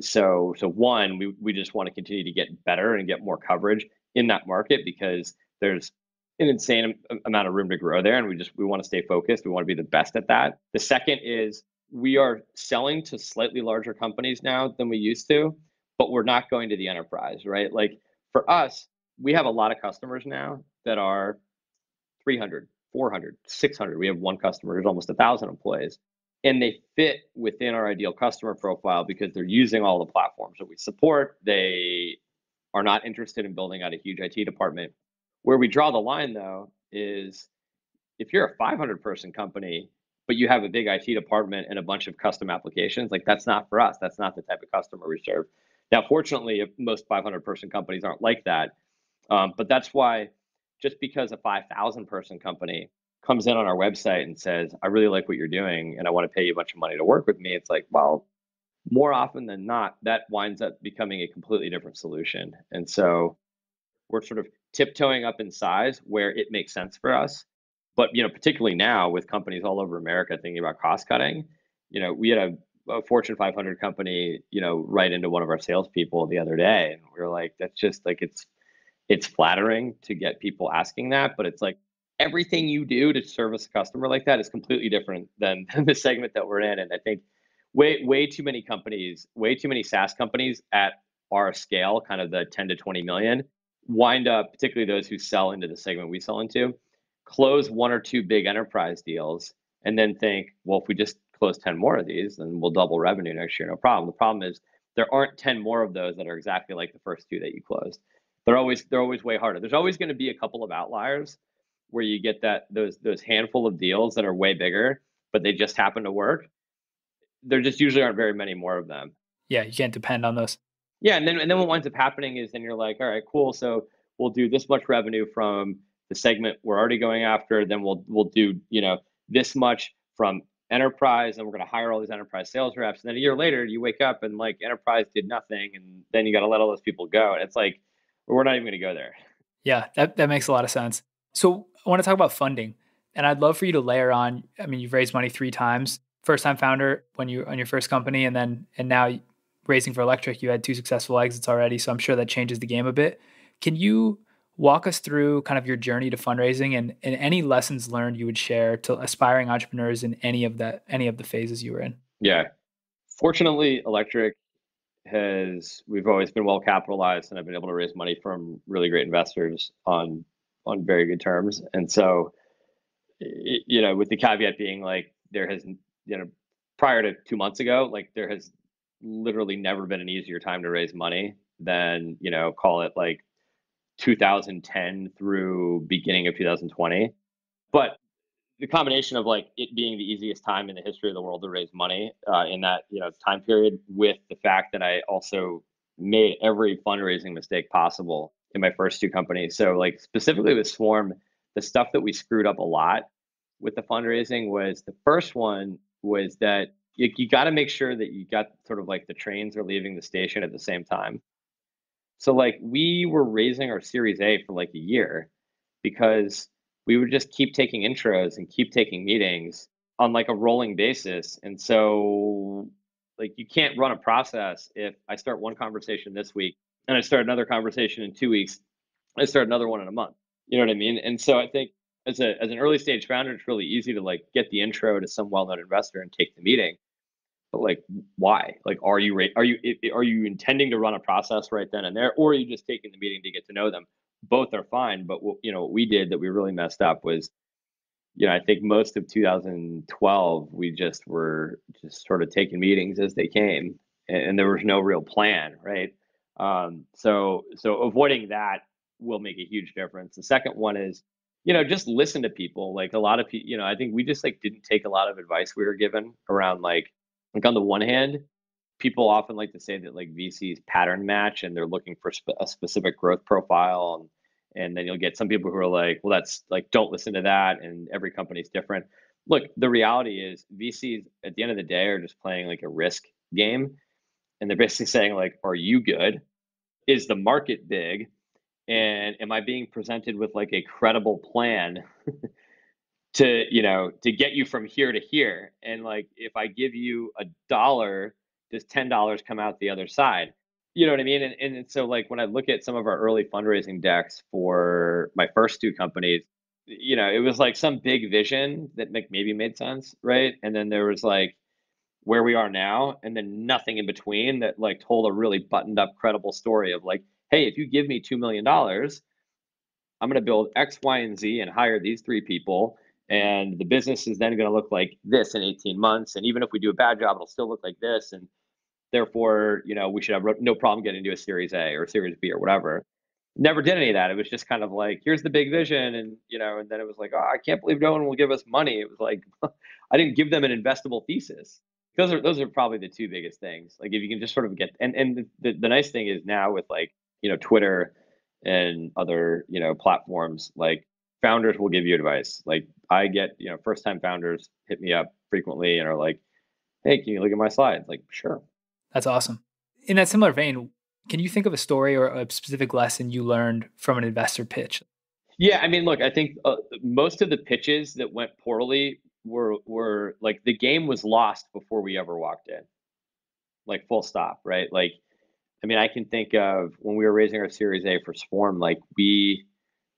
So one, we just want to continue to get better and get more coverage in that market because there's an insane amount of room to grow there. And we want to stay focused. We want to be the best at that. The second is we are selling to slightly larger companies now than we used to, but we're not going to the enterprise, right? Like for us, we have a lot of customers now that are 300, 400, 600. We have one customer who's almost 1,000 employees, and they fit within our ideal customer profile because they're using all the platforms that we support. They are not interested in building out a huge IT department. Where we draw the line, though, is if you're a 500-person company, but you have a big IT department and a bunch of custom applications, like that's not for us. That's not the type of customer we serve. Now, fortunately, most 500-person companies aren't like that. But that's why just because a 5,000-person company comes in on our website and says, I really like what you're doing and I want to pay you a bunch of money to work with me, it's like, well, more often than not, that winds up becoming a completely different solution. And so we're sort of tiptoeing up in size where it makes sense for us. But, you know, particularly now with companies all over America thinking about cost cutting, you know, we had a Fortune 500 company, you know, right into one of our salespeople the other day. And we were like, that's just like, it's flattering to get people asking that, but it's like everything you do to service a customer like that is completely different than the segment that we're in. And I think way too many companies, way too many SaaS companies at our scale, kind of the 10 to 20 million, wind up, particularly those who sell into the segment we sell into, close one or two big enterprise deals and then think, well, if we just close 10 more of these, then we'll double revenue next year, no problem. The problem is there aren't 10 more of those that are exactly like the first two that you closed. They're always way harder. There's always going to be a couple of outliers where you get that those handful of deals that are way bigger, but they just happen to work. There just usually aren't very many more of them. Yeah, you can't depend on those. Yeah, and then what winds up happening is then you're like, all right, cool. So we'll do this much revenue from the segment we're already going after. Then we'll do, you know, this much from enterprise, and we're going to hire all these enterprise sales reps. And then a year later, you wake up and like enterprise did nothing, and then you got to let all those people go. And it's like, we're not even going to go there. Yeah, that makes a lot of sense. So I want to talk about funding, and I'd love for you to layer on. I mean, you've raised money 3 times. First time founder when you on your first company, and now raising for Electric. You had 2 successful exits already, so I'm sure that changes the game a bit. Can you walk us through kind of your journey to fundraising and any lessons learned you would share to aspiring entrepreneurs in any of the phases you were in? Yeah, fortunately, Electric we've always been well capitalized, and I've been able to raise money from really great investors on very good terms. And so, you know, with the caveat being like prior to 2 months ago, like there has literally never been an easier time to raise money than, you know, call it like 2010 through beginning of 2020. But the combination of like it being the easiest time in the history of the world to raise money in that, you know, time period, with the fact that I also made every fundraising mistake possible in my first 2 companies. So like specifically with Swarm, the stuff that we screwed up a lot with the fundraising was, the first one was that you got to make sure that you got sort of like the trains are leaving the station at the same time. So like we were raising our Series A for like a year because we would just keep taking intros and keep taking meetings on like a rolling basis. And so like you can't run a process if I start one conversation this week and I start another conversation in 2 weeks, I start another one in a month. You know what I mean? And so I think as an early stage founder, it's really easy to like get the intro to some well-known investor and take the meeting. But like, why? Like, are you intending to run a process right then and there, or are you just taking the meeting to get to know them? Both are fine, but what we did that we really messed up was, you know, I think most of 2012 we were just sort of taking meetings as they came, and there was no real plan, right? So avoiding that will make a huge difference. The second one is, you know, just listen to people. Like a lot of people, you know, I think we just like didn't take a lot of advice we were given around like on the one hand, people often like to say that like VCs pattern match and they're looking for a specific growth profile. And then you'll get some people who are like, well, that's like, don't listen to that. And every company's different. Look, the reality is VCs at the end of the day are just playing like a risk game. And they're basically saying like, are you good? Is the market big? And am I being presented with like a credible plan to, you know, to get you from here to here? And like, if I give you $1, does $10 come out the other side? You know what I mean? And so like, when I look at some of our early fundraising decks for my first 2 companies, you know, it was like some big vision that maybe made sense, right? And then there was like where we are now, and then nothing in between that like told a really buttoned up, credible story of like, hey, if you give me $2 million, I'm going to build X, Y, and Z and hire these 3 people. And the business is then going to look like this in 18 months. And even if we do a bad job, it'll still look like this. And therefore, you know, we should have no problem getting to a Series A or Series B or whatever. Never did any of that. It was just kind of like, here's the big vision. And, you know, and then it was like, oh, I can't believe no one will give us money. It was like, I didn't give them an investable thesis. Those are probably the 2 biggest things. Like if you can just sort of get, and the nice thing is now with like, you know, Twitter and other, you know, platforms, like founders will give you advice. Like I get, you know, first time founders hit me up frequently and are like, hey, can you look at my slides? Like, sure. That's awesome. In that similar vein, can you think of a story or a specific lesson you learned from an investor pitch? Yeah. I mean, look, I think most of the pitches that went poorly were like the game was lost before we ever walked in, like full stop, right? Like, I mean, I can think of when we were raising our Series A for Swarm, like we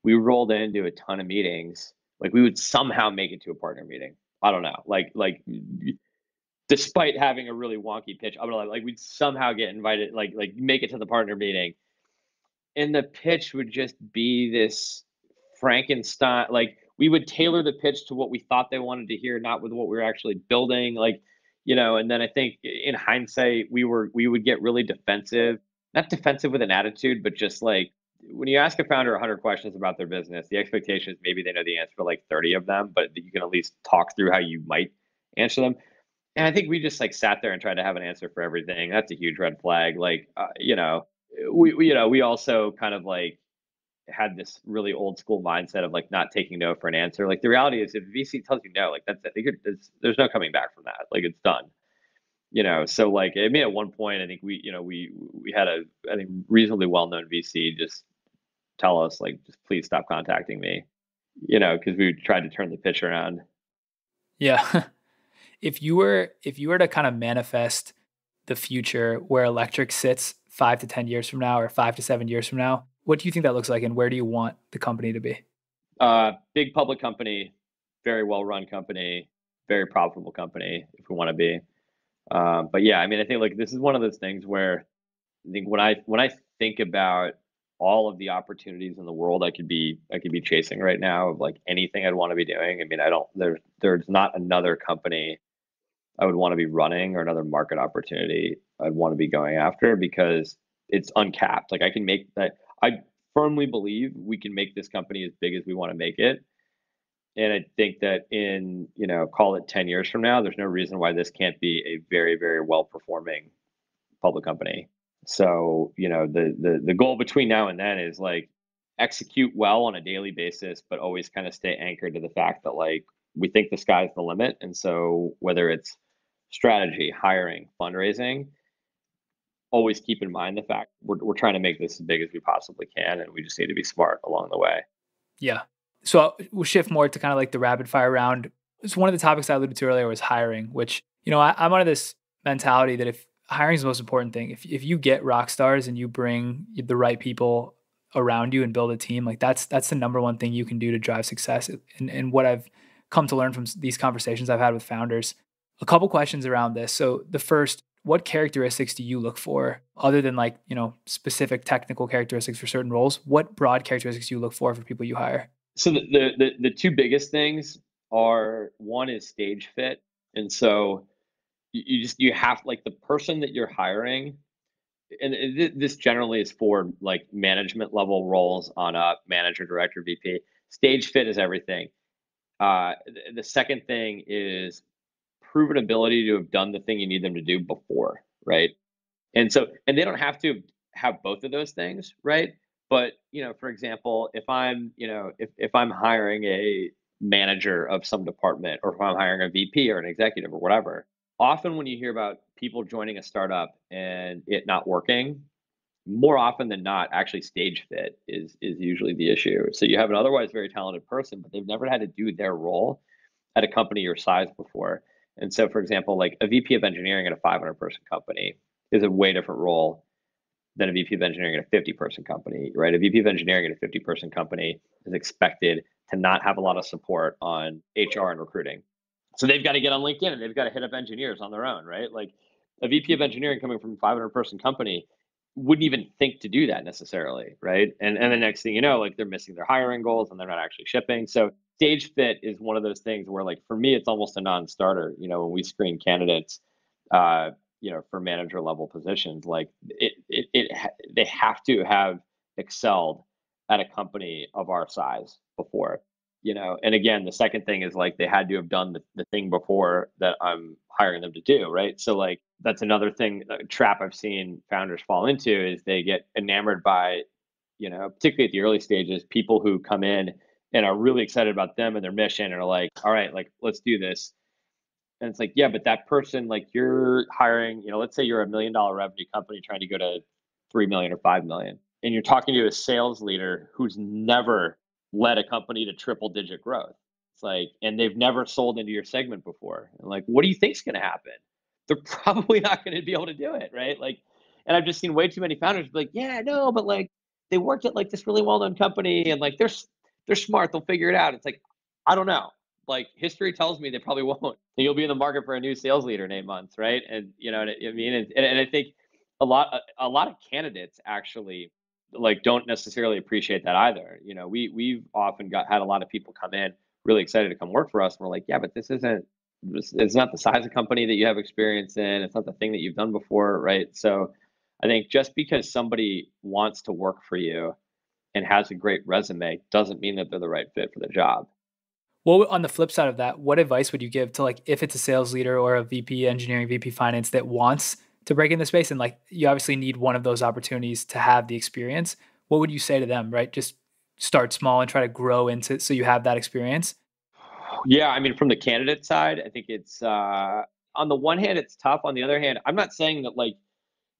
rolled into a ton of meetings. Like we would somehow make it to a partner meeting. I don't know. Like despite having a really wonky pitch, I would like we'd somehow get invited, like make it to the partner meeting. And the pitch would just be this Frankenstein, like we would tailor the pitch to what we thought they wanted to hear, not with what we were actually building. Like, you know, and then I think in hindsight, we would get really defensive, not defensive with an attitude, but just like when you ask a founder 100 questions about their business, the expectation is maybe they know the answer for like 30 of them, but you can at least talk through how you might answer them. And I think we just like sat there and tried to have an answer for everything. That's a huge red flag. Like, you know, we also kind of like had this really old school mindset of like not taking no for an answer. Like the reality is if VC tells you no, like that's it. There's no coming back from that. Like it's done, you know? So like, I mean, at one point, I think we had a reasonably well-known VC just tell us, like, just please stop contacting me, you know, because we tried to turn the pitch around. Yeah. If you were to kind of manifest the future where Electric sits 5 to 10 years from now, or 5 to 7 years from now, what do you think that looks like, and where do you want the company to be? Big public company, very well-run company, very profitable company if we want to be. But yeah, I mean, I think like this is one of those things where I think when I think about all of the opportunities in the world I could be chasing right now, of like anything I'd want to be doing. I mean, there's not another company I would want to be running or another market opportunity I'd want to be going after, because it's uncapped. Like I can make that. I firmly believe we can make this company as big as we want to make it. And I think that in, you know, call it 10 years from now, there's no reason why this can't be a very, very well-performing public company. So, you know, the goal between now and then is like execute well on a daily basis, but always kind of stay anchored to the fact that like we think the sky's the limit. And so whether it's strategy, hiring, fundraising, always keep in mind the fact we're trying to make this as big as we possibly can, and we just need to be smart along the way. Yeah. So we'll shift more to kind of like the rapid fire round. So one of the topics I alluded to earlier was hiring, which, you know, I'm under this mentality that if hiring is the most important thing, if you get rock stars and you bring the right people around you and build a team, like that's the number one thing you can do to drive success. And what I've come to learn from these conversations I've had with founders, a couple questions around this. So the first, what characteristics do you look for other than like, you know, specific technical characteristics for certain roles? What broad characteristics do you look for people you hire? So the two biggest things are, one is stage fit. And so you have like the person that you're hiring, and this generally is for like management level roles on up, manager, director, VP. Stage fit is everything. The second thing is proven ability to have done the thing you need them to do before, right? And they don't have to have both of those things, right? But, you know, for example, if I'm hiring a manager of some department, or if I'm hiring a VP or an executive or whatever, often when you hear about people joining a startup and it not working, more often than not, actually stage fit is usually the issue. So you have an otherwise very talented person, but they've never had to do their role at a company your size before. And so, for example, like a VP of engineering at a 500-person company is a way different role than a VP of engineering at a 50-person company, right? A VP of engineering at a 50-person company is expected to not have a lot of support on HR and recruiting. So they've got to get on LinkedIn and they've got to hit up engineers on their own, right? Like a VP of engineering coming from a 500-person company wouldn't even think to do that necessarily, right? And the next thing you know, like they're missing their hiring goals and they're not actually shipping. So stage fit is one of those things where, like, for me, it's almost a non-starter. You know, when we screen candidates, you know, for manager level positions, like they have to have excelled at a company of our size before, you know. And again, the second thing is like they had to have done the thing before that I'm hiring them to do, right? So like that's another thing, a trap I've seen founders fall into is they get enamored by, you know, particularly at the early stages, people who come in and are really excited about them and their mission and are like, all right, like let's do this. And it's like, yeah, but that person, like you're hiring, you know, let's say you're $1 million revenue company trying to go to 3 million or 5 million. And you're talking to a sales leader who's never led a company to triple digit growth. It's like, and they've never sold into your segment before. And like, what do you think's going to happen? They're probably not going to be able to do it, right? Like, and I've just seen way too many founders be like, yeah, no, but like they worked at like this really well-known company and like they're smart, they'll figure it out. It's like, I don't know. Like history tells me they probably won't. And you'll be in the market for a new sales leader in 8 months, right? And you know, I mean, and I think a lot of candidates actually like don't necessarily appreciate that either. You know, we've often had a lot of people come in really excited to come work for us. And we're like, yeah, but it's not the size of company that you have experience in. It's not the thing that you've done before, right? So I think just because somebody wants to work for you and has a great resume doesn't mean that they're the right fit for the job. Well, on the flip side of that, what advice would you give to like, if it's a sales leader or a VP engineering, VP finance that wants to break in the space, and like, you obviously need one of those opportunities to have the experience. What would you say to them, right? Just start small and try to grow into, so you have that experience. Yeah. I mean, from the candidate side, I think it's, on the one hand, it's tough. On the other hand, I'm not saying that like,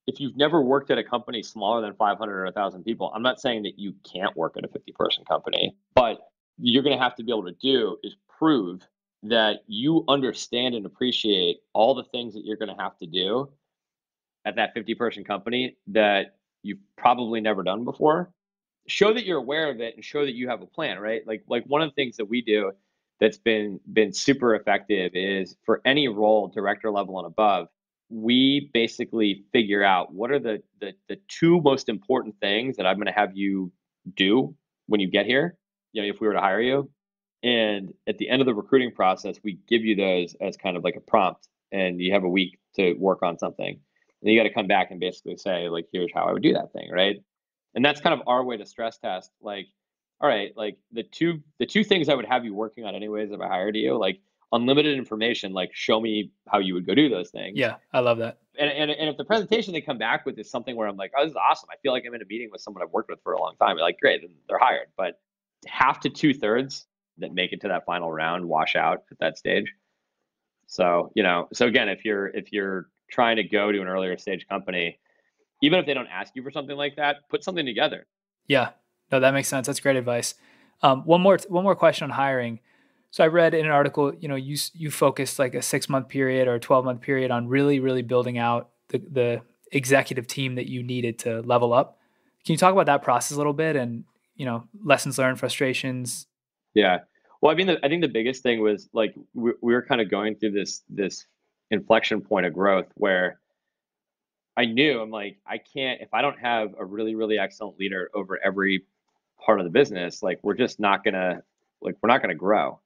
if you've never worked at a company smaller than 500 or 1,000 people, I'm not saying that you can't work at a 50-person company, but you're going to have to be able to do is prove that you understand and appreciate all the things that you're going to have to do at that 50-person company that you've probably never done before. Show that you're aware of it and show that you have a plan, right? Like one of the things that we do that's been super effective is for any role, director level and above, we basically figure out what are the two most important things that I'm going to have you do when you get here, you know, if we were to hire you. And at the end of the recruiting process, we give you those as kind of like a prompt, and you have a week to work on something. And you got to come back and basically say, like, here's how I would do that thing, right? And that's kind of our way to stress test, like, all right, like the two things I would have you working on anyways if I hired you, like unlimited information, like show me how you would go do those things. Yeah, I love that. And if the presentation they come back with is something where I'm like, oh, this is awesome, I feel like I'm in a meeting with someone I've worked with for a long time, you're like, great, they're hired. But 1/2 to 2/3 that make it to that final round wash out at that stage. So, you know, so again, if you're trying to go to an earlier stage company, even if they don't ask you for something like that, put something together. Yeah, no, that makes sense. That's great advice. One more question on hiring. So I read in an article, you know, you focused like a 6-month period or a 12-month period on really, really building out the executive team that you needed to level up. Can you talk about that process a little bit and, you know, lessons learned, frustrations? Yeah. Well, I mean, I think the biggest thing was like, we were kind of going through this inflection point of growth where I knew, I'm like, I can't, if I don't have a really, really excellent leader over every part of the business, like we're not going to grow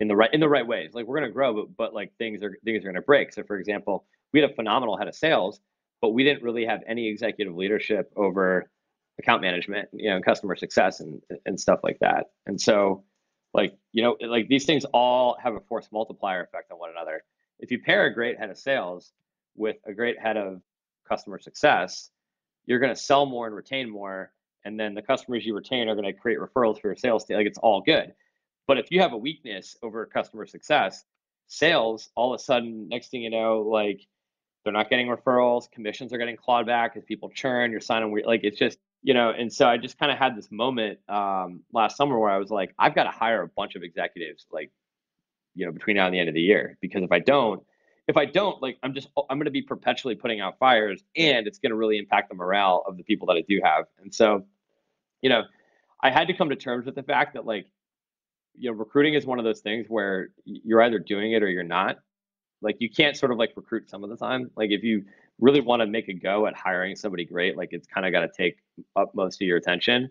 in the right ways. Like we're going to grow, but like things are going to break. So for example, we had a phenomenal head of sales, but we didn't really have any executive leadership over account management, you know, and customer success and stuff like that. And so like, you know, like these things all have a force multiplier effect on one another. If you pair a great head of sales with a great head of customer success, you're going to sell more and retain more. And then the customers you retain are going to create referrals for your sales team. Like it's all good. But if you have a weakness over customer success, sales, all of a sudden, next thing you know, like they're not getting referrals, commissions are getting clawed back as people churn, you're signing weird, like it's just, you know, and so I just kind of had this moment last summer where I was like, I've got to hire a bunch of executives, like, you know, between now and the end of the year, because if I don't, like, I'm going to be perpetually putting out fires, and it's going to really impact the morale of the people that I do have. And so, you know, I had to come to terms with the fact that, like, you know, recruiting is one of those things where you're either doing it or you're not. Like, you can't sort of like recruit some of the time. Like, if you really want to make a go at hiring somebody great, like, it's kind of got to take up most of your attention.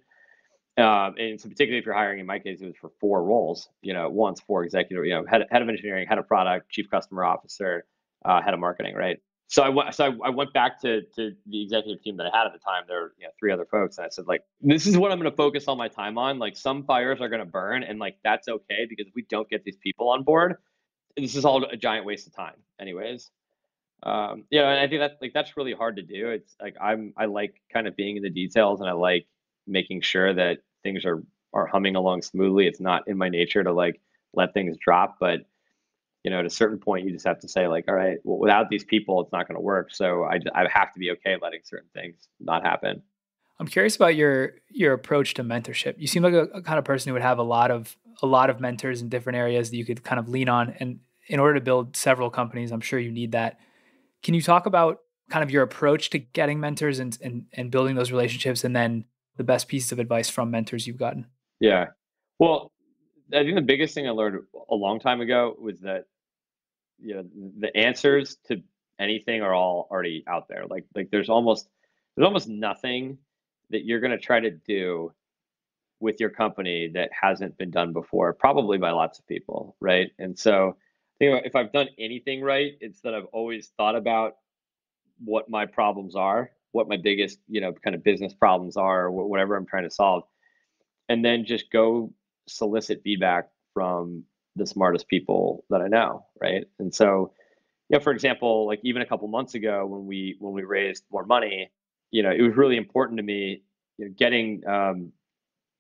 And so particularly if you're hiring, in my case, it was for 4 roles, you know, at once, 4 executive, you know, head of engineering, head of product, chief customer officer, head of marketing, right? So I went back to the executive team that I had at the time. There were, you know, 3 other folks. And I said, like, this is what I'm going to focus all my time on. Like, some fires are going to burn, and like, that's okay, because if we don't get these people on board, this is all a giant waste of time anyways. You know, and I think that's like, that's really hard to do. It's like, I like kind of being in the details, and I like making sure that things are humming along smoothly. It's not in my nature to like let things drop, but you know, at a certain point, you just have to say like, all right, well, without these people, it's not going to work. So I have to be okay letting certain things not happen. I'm curious about your approach to mentorship. You seem like a kind of person who would have a lot of mentors in different areas that you could kind of lean on. And in order to build several companies, I'm sure you need that. Can you talk about kind of your approach to getting mentors and building those relationships, and then the best pieces of advice from mentors you've gotten? Yeah. Well, I think the biggest thing I learned a long time ago was that, you know, the answers to anything are all already out there. Like there's almost nothing that you're going to try to do with your company that hasn't been done before, probably by lots of people, right? And so I think if I've done anything right, it's that I've always thought about what my problems are, what my biggest, you know, kind of business problems are, or whatever I'm trying to solve, and then just go solicit feedback from the smartest people that I know, right? And so, you know, for example, like even a couple months ago when we raised more money, you know, it was really important to me, you know, getting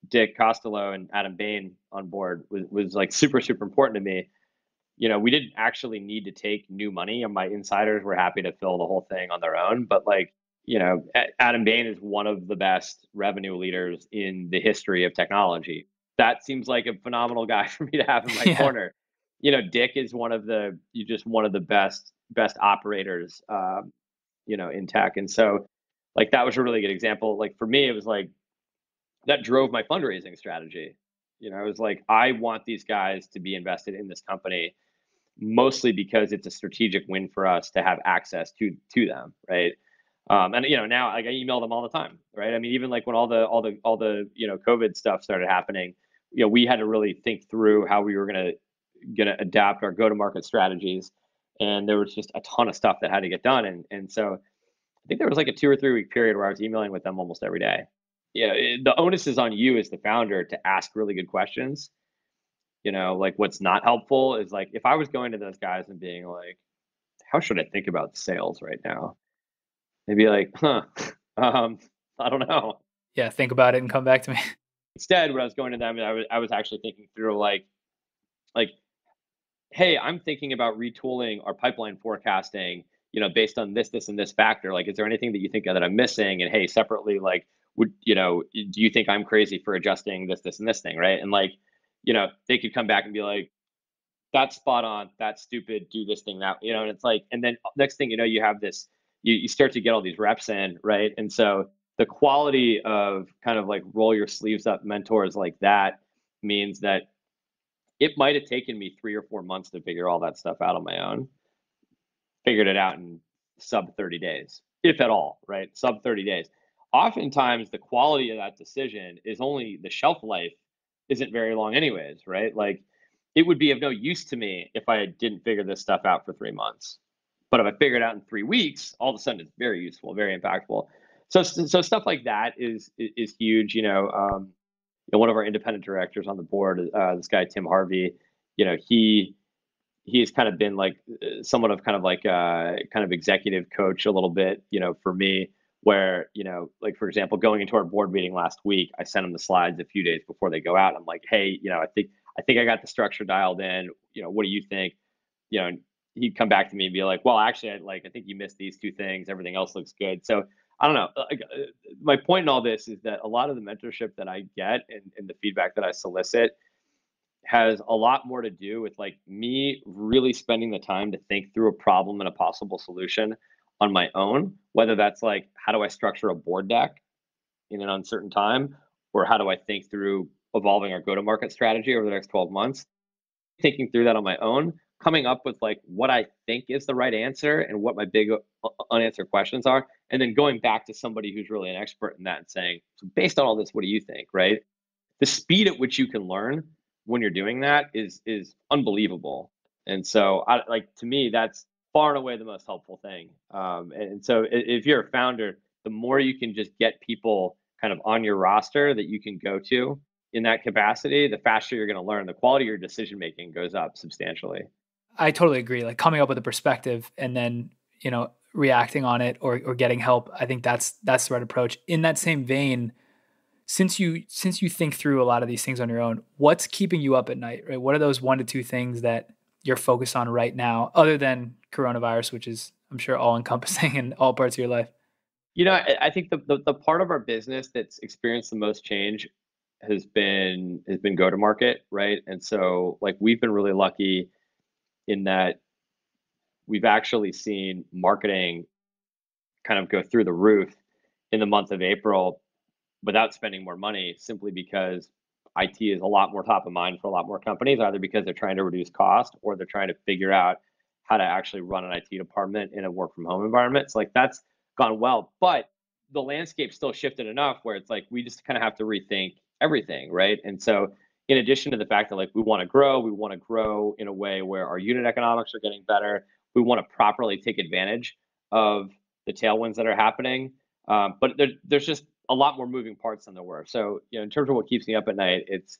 Dick Costolo and Adam Bain on board was like super, super important to me. You know, we didn't actually need to take new money, and my insiders were happy to fill the whole thing on their own, but like, you know, Adam Bain is one of the best revenue leaders in the history of technology. That seems like a phenomenal guy for me to have in my corner. You know, Dick is one of the best operators, you know, in tech. And so like, that was a really good example. Like for me, it was like, that drove my fundraising strategy. You know, I was like, I want these guys to be invested in this company, mostly because it's a strategic win for us to have access to them, right? And you know, now like I email them all the time, right? I mean, even like when all the you know COVID stuff started happening, you know, we had to really think through how we were gonna adapt our go-to-market strategies, and there was just a ton of stuff that had to get done, and so I think there was like a 2 or 3 week period where I was emailing with them almost every day. You know, the onus is on you as the founder to ask really good questions. You know, like what's not helpful is like, if I was going to those guys and being like, how should I think about sales right now? They'd be like, I don't know. Yeah, think about it and come back to me. Instead, when I was going to them, I was actually thinking through like, hey, I'm thinking about retooling our pipeline forecasting, you know, based on this, and this factor. Like, is there anything that you think that I'm missing? And hey, separately, like, would, you know, do you think I'm crazy for adjusting this, and this thing, right? And like, you know, they could come back and be like, that's spot on, that's stupid, do this thing, that, you know, and it's like, and then next thing you know, you have this, you start to get all these reps in, right? And so the quality of kind of like roll your sleeves up mentors like that means that it might have taken me 3 or 4 months to figure all that stuff out on my own. Figured it out in sub 30 days, if at all, right? Sub 30 days. Oftentimes the quality of that decision is only the shelf life isn't very long anyways, right? Like it would be of no use to me if I didn't figure this stuff out for 3 months. But if I figure it out in 3 weeks, all of a sudden it's very useful, very impactful. So stuff like that is huge. You know, one of our independent directors on the board, this guy, Tim Harvey, you know, he's kind of been like somewhat of kind of like a kind of executive coach a little bit, you know, for me. Where, you know, like, for example, going into our board meeting last week, I sent them the slides a few days before they go out. I'm like, hey, you know, I think I got the structure dialed in. You know, what do you think? You know, and he'd come back to me and be like, well, actually, I think you missed these two things. Everything else looks good. So I don't know. Like, my point in all this is that a lot of the mentorship that I get and the feedback that I solicit has a lot more to do with like me really spending the time to think through a problem and a possible solution on my own, whether that's like, how do I structure a board deck in an uncertain time? Or how do I think through evolving our go-to-market strategy over the next 12 months? Thinking through that on my own, coming up with like what I think is the right answer and what my big unanswered questions are, and then going back to somebody who's really an expert in that and saying, so based on all this, what do you think, right? The speed at which you can learn when you're doing that is unbelievable. And so to me, that's far and away the most helpful thing. And so if you're a founder, the more you can just get people kind of on your roster that you can go to in that capacity, the faster you're going to learn. The quality of your decision-making goes up substantially. I totally agree. Like coming up with a perspective and then, you know, reacting on it or getting help. I think that's the right approach. In that same vein, since you think through a lot of these things on your own, what's keeping you up at night, right? What are those 1 to 2 things that you're focused on right now, other than coronavirus, which is, I'm sure, all encompassing in all parts of your life? You know, I think the part of our business that's experienced the most change has been go to market, right? And so like we've been really lucky in that we've actually seen marketing kind of go through the roof in the month of April without spending more money, simply because IT is a lot more top of mind for a lot more companies, either because they're trying to reduce cost or they're trying to figure out how to actually run an IT department in a work from home environment. So like that's gone well, but the landscape still shifted enough where it's like, we just kind of have to rethink everything, right? And so in addition to the fact that like, we want to grow in a way where our unit economics are getting better. We want to properly take advantage of the tailwinds that are happening. But there's just a lot more moving parts than there were. So, you know, in terms of what keeps me up at night, it's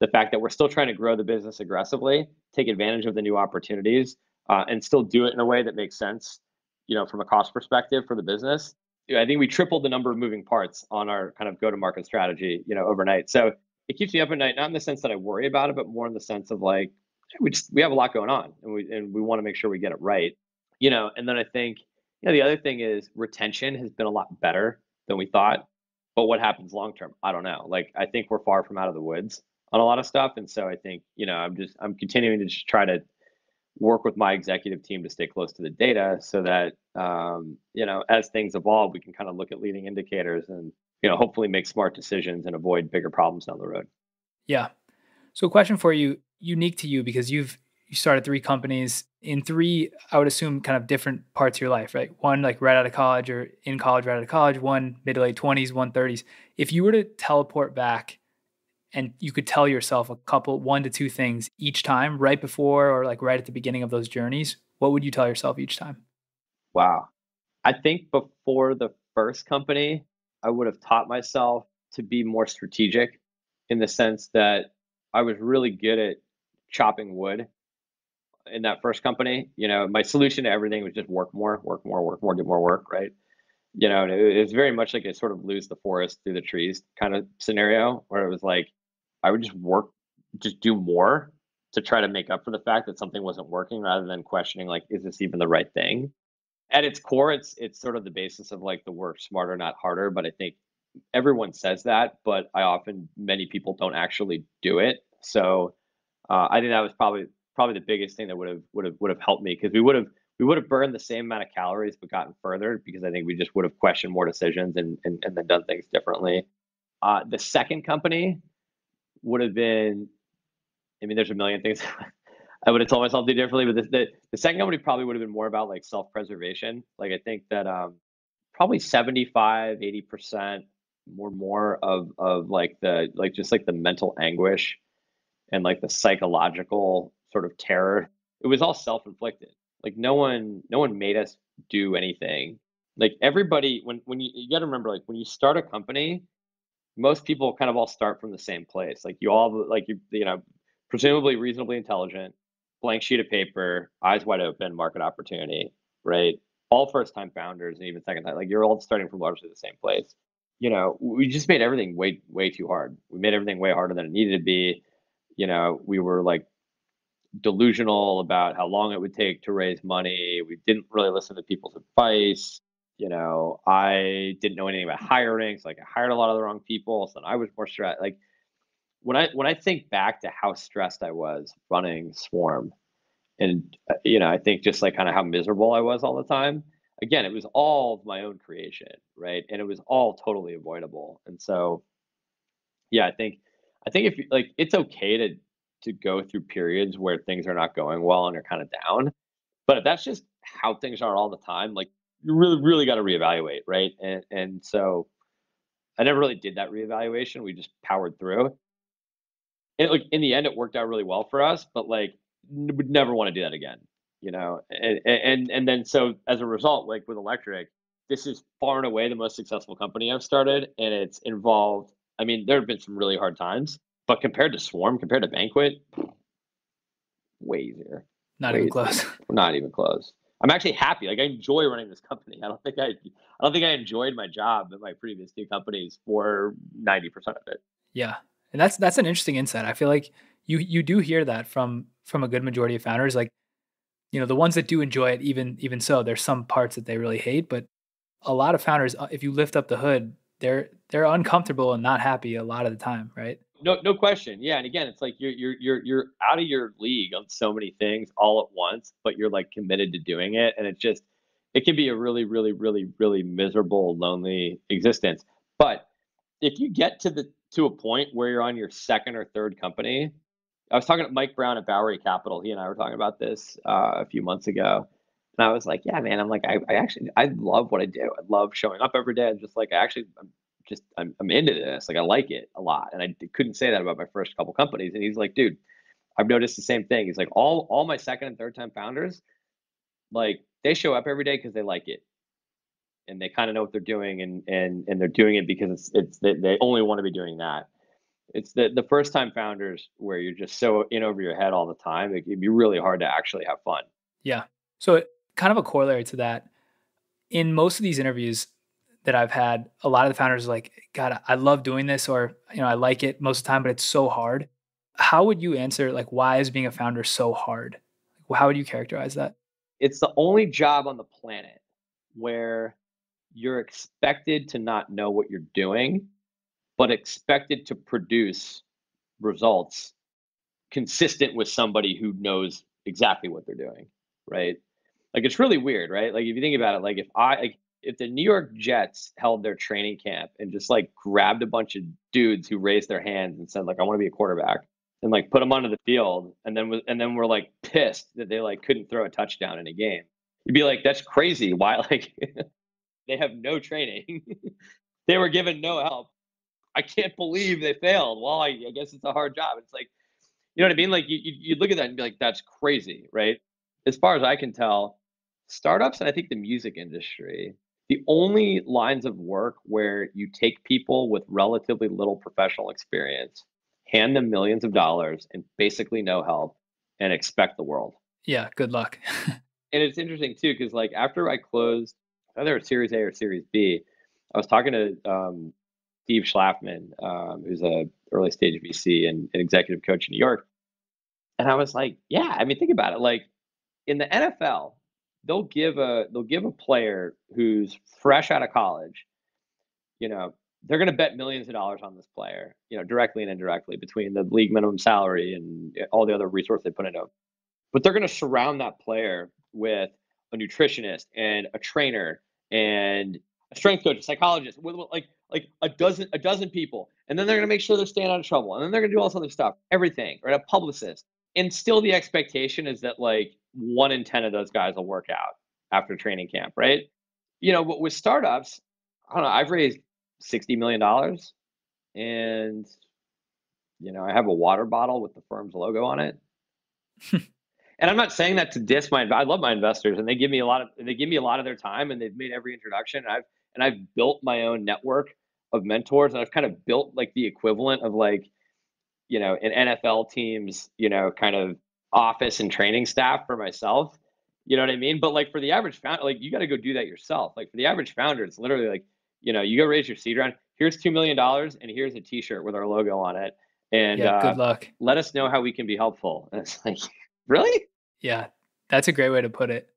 the fact that we're still trying to grow the business aggressively, take advantage of the new opportunities, and still do it in a way that makes sense, you know, from a cost perspective for the business. You know, I think we tripled the number of moving parts on our kind of go-to-market strategy, you know, overnight. So it keeps me up at night, not in the sense that I worry about it, but more in the sense of like, we have a lot going on, and we want to make sure we get it right, you know. And then I think the other thing is retention has been a lot better than we thought. But what happens long term? I don't know. Like, I think we're far from out of the woods on a lot of stuff. And so I think, I'm continuing to just try to work with my executive team to stay close to the data so that, as things evolve, we can kind of look at leading indicators and, hopefully make smart decisions and avoid bigger problems down the road. Yeah. So a question for you, unique to you, because you started three companies in three, I would assume, kind of different parts of your life, right? One, like right out of college or in college, right out of college, one mid to late 20s, one 30s. If you were to teleport back and you could tell yourself one to two things each time right before or like right at the beginning of those journeys, what would you tell yourself each time? Wow. I think before the first company, I would have taught myself to be more strategic in the sense that I was really good at chopping wood. In that first company, my solution to everything was just work more, do more work, right? And it's very much like a sort of lose the forest through the trees kind of scenario where it was like, I would just do more to try to make up for the fact that something wasn't working rather than questioning, like, is this even the right thing? At its core, it's sort of the basis of like the work smarter, not harder. But I think everyone says that, but many people don't actually do it. So I think that was probably the biggest thing that would have helped me, because we would have burned the same amount of calories but gotten further, because I think we just would have questioned more decisions and then done things differently. The second company would have been, there's a million things I would have told myself to do differently, but the second company probably would have been more about like self-preservation. Like, I think that probably 75-80% or more of like the mental anguish and like the psychological sort of terror, it was all self-inflicted. Like, no one made us do anything. Like, everybody, when you got to remember, like, when you start a company, most people kind of all start from the same place. Like, you all, like, you presumably reasonably intelligent, blank sheet of paper, eyes wide open, market opportunity, right? All first-time founders and even second-time, like, you're all starting from largely the same place. We just made everything way, way too hard. We made everything way harder than it needed to be. We were like delusional about how long it would take to raise money. We didn't really listen to people's advice. I didn't know anything about hiring, so like I hired a lot of the wrong people. So then I was more stressed. Like, when I think back to how stressed I was running Swarm, and I think just like kind of how miserable I was all the time. Again, it was all my own creation, right? And it was all totally avoidable. And so, yeah, I think if like it's okay to go through periods where things are not going well and you're kind of down. But if that's just how things are all the time, like, you really, really got to reevaluate, right? And so I never really did that reevaluation. We just powered through. And like in the end, it worked out really well for us, but like would never want to do that again, And then so as a result, like with Electric, this is far and away the most successful company I've started, and it's involved. There have been some really hard times. But compared to Swarm, compared to Banquet, way easier. Not even close. Not even close. I'm actually happy. Like, I enjoy running this company. I don't think I enjoyed my job at my previous two companies for 90% of it. Yeah, and that's an interesting insight. I feel like you do hear that from a good majority of founders. Like, the ones that do enjoy it, even so, there's some parts that they really hate. But a lot of founders, if you lift up the hood, they're uncomfortable and not happy a lot of the time, right? No question. Yeah. And again, it's like you're out of your league on so many things all at once, but you're like committed to doing it. And it can be a really, really, really, really miserable, lonely existence. But if you get to a point where you're on your second or third company, I was talking to Mike Brown at Bowery Capital. He and I were talking about this a few months ago. And I was like, yeah, man, I'm like, I love what I do. I love showing up every day. I'm just like, I'm into this. Like, I like it a lot. And I couldn't say that about my first couple companies. And he's like, dude, I've noticed the same thing. He's like, all my second and third time founders, like, they show up every day because they like it. And they kind of know what they're doing and they're doing it because they only want to be doing that. It's the first time founders where you're just so in over your head all the time. It can be really hard to actually have fun. Yeah. So kind of a corollary to that, in most of these interviews that I've had, a lot of the founders are like, God, I love doing this, or, I like it most of the time, but it's so hard. How would you answer, like, why is being a founder so hard? How would you characterize that? It's the only job on the planet where you're expected to not know what you're doing, but expected to produce results consistent with somebody who knows exactly what they're doing, right? Like, it's really weird, right? Like, if you think about it, like if the New York Jets held their training camp and just like grabbed a bunch of dudes who raised their hands and said, like, I want to be a quarterback, and like put them onto the field, and then we're like pissed that they like couldn't throw a touchdown in a game, you'd be like, that's crazy. Why? Like, they have no training. They were given no help. I can't believe they failed. Well, I guess it's a hard job. It's like, you know what I mean? Like, you look at that and be like, that's crazy, right? As far as I can tell, startups and I think the music industry, the only lines of work where you take people with relatively little professional experience, hand them millions of dollars and basically no help and expect the world. Yeah, good luck. And it's interesting too, because like after I closed either Series A or Series B, I was talking to Steve Schlafman, who's a early stage VC and an executive coach in New York. And I was like, yeah, I mean, think about it. Like in the NFL, they'll give a player who's fresh out of college, you know, they're going to bet millions of dollars on this player, you know, directly and indirectly between the league minimum salary and all the other resources they put into him. But they're going to surround that player with a nutritionist and a trainer and a strength coach, a psychologist, with like a dozen people. And then they're going to make sure they're staying out of trouble. And then they're going to do all this other stuff, everything, right? A publicist. And still the expectation is that like 1 in 10 of those guys will work out after training camp, right? You know, with startups, I don't know, I've raised $60 million. And, you know, I have a water bottle with the firm's logo on it. And I'm not saying that to diss I love my investors, and they give me a lot of their time, and they've made every introduction. And I've built my own network of mentors, and I've kind of built like the equivalent of like, you know, an NFL team's, you know, kind of office and training staff for myself. You know what I mean? But like for the average founder, like you got to go do that yourself. Like for the average founder, it's literally like, you know, you go raise your seed round. Here's $2 million and here's a t-shirt with our logo on it. And yeah, good luck. Let us know how we can be helpful. And it's like, really? Yeah, that's a great way to put it.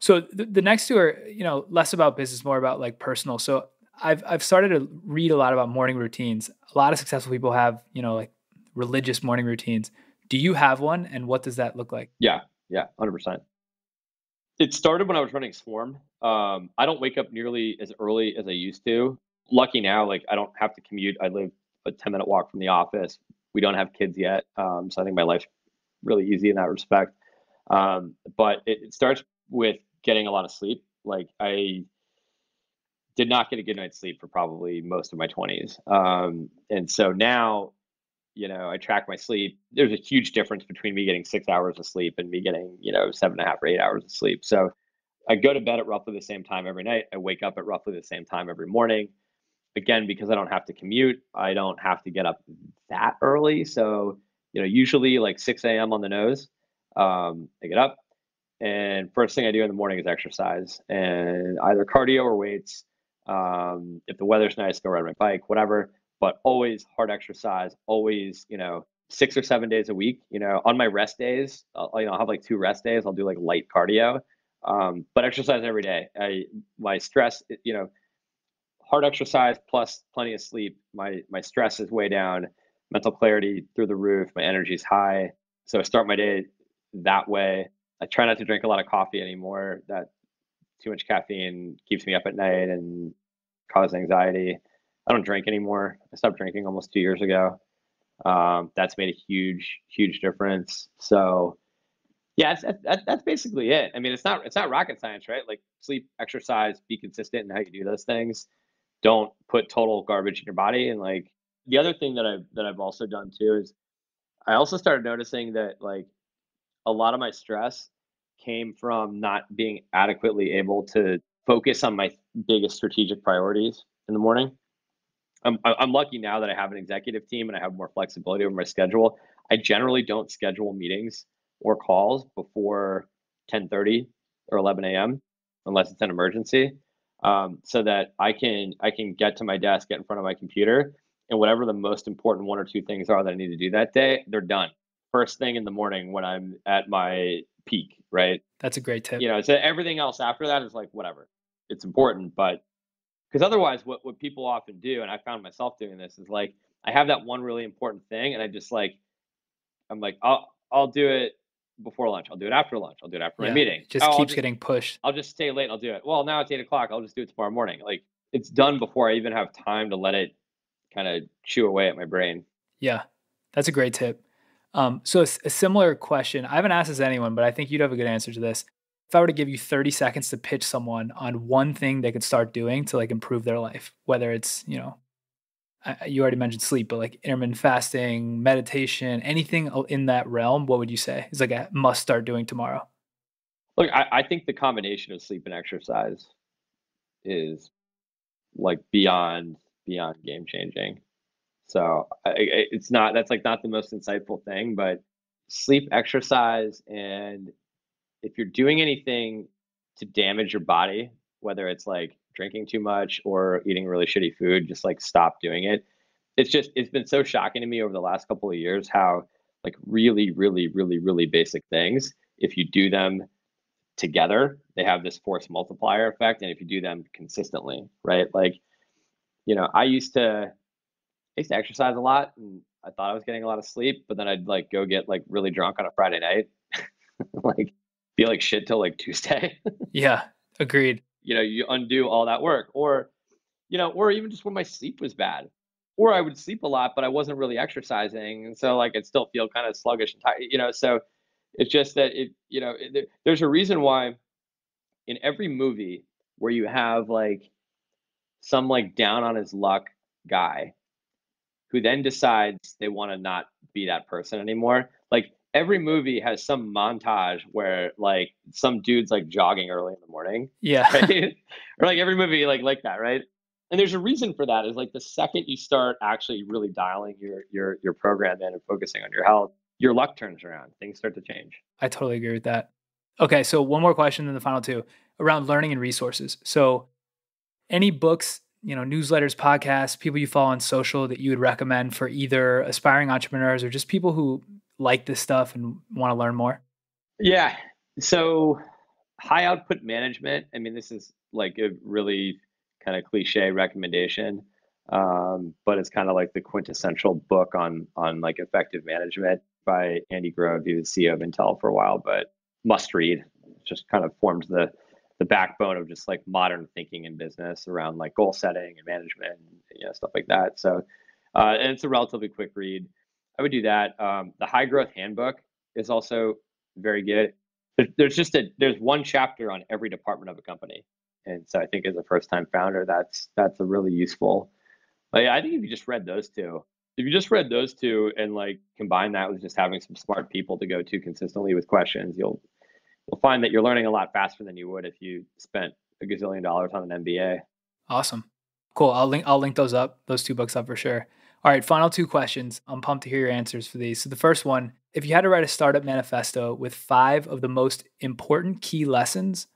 So the next two are, you know, less about business, more about like personal. So I've started to read a lot about morning routines. A lot of successful people have, you know, like religious morning routines. Do you have one? And what does that look like? Yeah, 100%. It started when I was running Swarm. I don't wake up nearly as early as I used to. Lucky now, like I don't have to commute. I live a 10-minute walk from the office. We don't have kids yet. So I think my life's really easy in that respect. But it starts with getting a lot of sleep. Like I did not get a good night's sleep for probably most of my 20s. And so now, you know, I track my sleep. There's a huge difference between me getting 6 hours of sleep and me getting, you know, 7.5 or 8 hours of sleep. So I go to bed at roughly the same time every night. I wake up at roughly the same time every morning. Again, because I don't have to commute, I don't have to get up that early. So, you know, usually like 6 a.m. on the nose, I get up. And first thing I do in the morning is exercise, and either cardio or weights. If the weather's nice, go ride my bike, whatever. But always hard exercise, always, you know, 6 or 7 days a week. You know, on my rest days, I'll have like 2 rest days. I'll do like light cardio, but exercise every day. My stress, you know, hard exercise plus plenty of sleep. My stress is way down. Mental clarity through the roof. My energy is high. So I start my day that way. I try not to drink a lot of coffee anymore. That too much caffeine keeps me up at night and causes anxiety. I don't drink anymore. I stopped drinking almost 2 years ago. That's made a huge, huge difference. So yeah, that's basically it. I mean, it's not rocket science, right? Like sleep, exercise, be consistent in how you do those things. Don't put total garbage in your body. And like the other thing that I've also done too is I also started noticing that like a lot of my stress came from not being adequately able to focus on my biggest strategic priorities in the morning. I'm lucky now that I have an executive team and I have more flexibility over my schedule. I generally don't schedule meetings or calls before 10:30 or 11 a.m. unless it's an emergency, so that I can get to my desk, get in front of my computer, and whatever the most important 1 or 2 things are that I need to do that day, they're done first thing in the morning when I'm at my peak, right? That's a great tip. You know, so everything else after that is like whatever. it's important. But because otherwise what people often do, and I found myself doing this, is like, I have that one really important thing, and I just like, I'm like, I'll do it before lunch. I'll do it after lunch. I'll do it after my meeting. It just keeps getting pushed. I'll just stay late and I'll do it. Well, now it's 8 o'clock. I'll just do it tomorrow morning. Like, it's done before I even have time to let it kind of chew away at my brain. Yeah, that's a great tip. So a similar question, I haven't asked this to anyone, but I think you'd have a good answer to this. If I were to give you 30 seconds to pitch someone on one thing they could start doing to like improve their life, whether it's, you know, you already mentioned sleep, but like intermittent fasting, meditation, anything in that realm, what would you say is like a must start doing tomorrow? Look, I think the combination of sleep and exercise is like beyond game changing. So it's not, that's like not the most insightful thing, but sleep, exercise, and if you're doing anything to damage your body, whether it's like drinking too much or eating really shitty food, just like stop doing it. It's just, it's been so shocking to me over the last couple of years how like really, really, really, really basic things, if you do them together, they have this force multiplier effect. And if you do them consistently, right? Like, you know, I used to exercise a lot and I thought I was getting a lot of sleep, but then I'd like go get like really drunk on a Friday night, like be like shit till like Tuesday. Yeah, agreed. You know, you undo all that work, or, you know, or even just when my sleep was bad, or I would sleep a lot, but I wasn't really exercising. And so like, I'd still feel kind of sluggish and tired, you know? So it's just that it, you know, there's a reason why in every movie where you have like some like down on his luck guy who then decides they want to not be that person anymore. Like every movie has some montage where like some dude's like jogging early in the morning. Yeah. Right? Or like every movie like that, right? And there's a reason for that, is like the second you start actually really dialing your program in and focusing on your health, your luck turns around. Things start to change. I totally agree with that. Okay, so one more question and the final two around learning and resources. So any books, you know, newsletters, podcasts, people you follow on social that you would recommend for either aspiring entrepreneurs or just people who like this stuff and want to learn more? Yeah. So high output management. I mean, this is like a really kind of cliche recommendation, but it's kind of like the quintessential book on like effective management by Andy Grove. He was CEO of Intel for a while, but must read. It just kind of forms the backbone of just like modern thinking in business around like goal setting and management, and, you know, stuff like that. So, and it's a relatively quick read. I would do that. The High Growth Handbook is also very good. There's one chapter on every department of a company. And so I think as a first-time founder, that's a really useful, like, I think if you just read those two and like combine that with just having some smart people to go to consistently with questions, you'll find that you're learning a lot faster than you would if you spent a gazillion dollars on an MBA. Awesome. Cool. I'll link those two books up for sure. All right. Final two questions. I'm pumped to hear your answers for these. So the first one, if you had to write a startup manifesto with 5 of the most important key lessons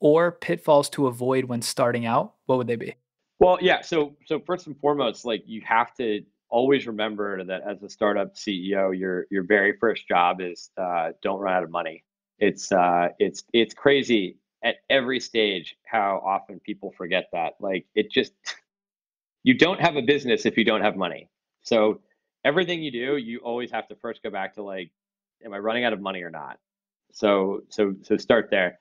or pitfalls to avoid when starting out, what would they be? Well, yeah. So first and foremost, like you have to always remember that as a startup CEO, your very first job is don't run out of money. It's crazy at every stage how often people forget that. Like it just, you don't have a business if you don't have money. So everything you do, you always have to first go back to like, am I running out of money or not? So start there.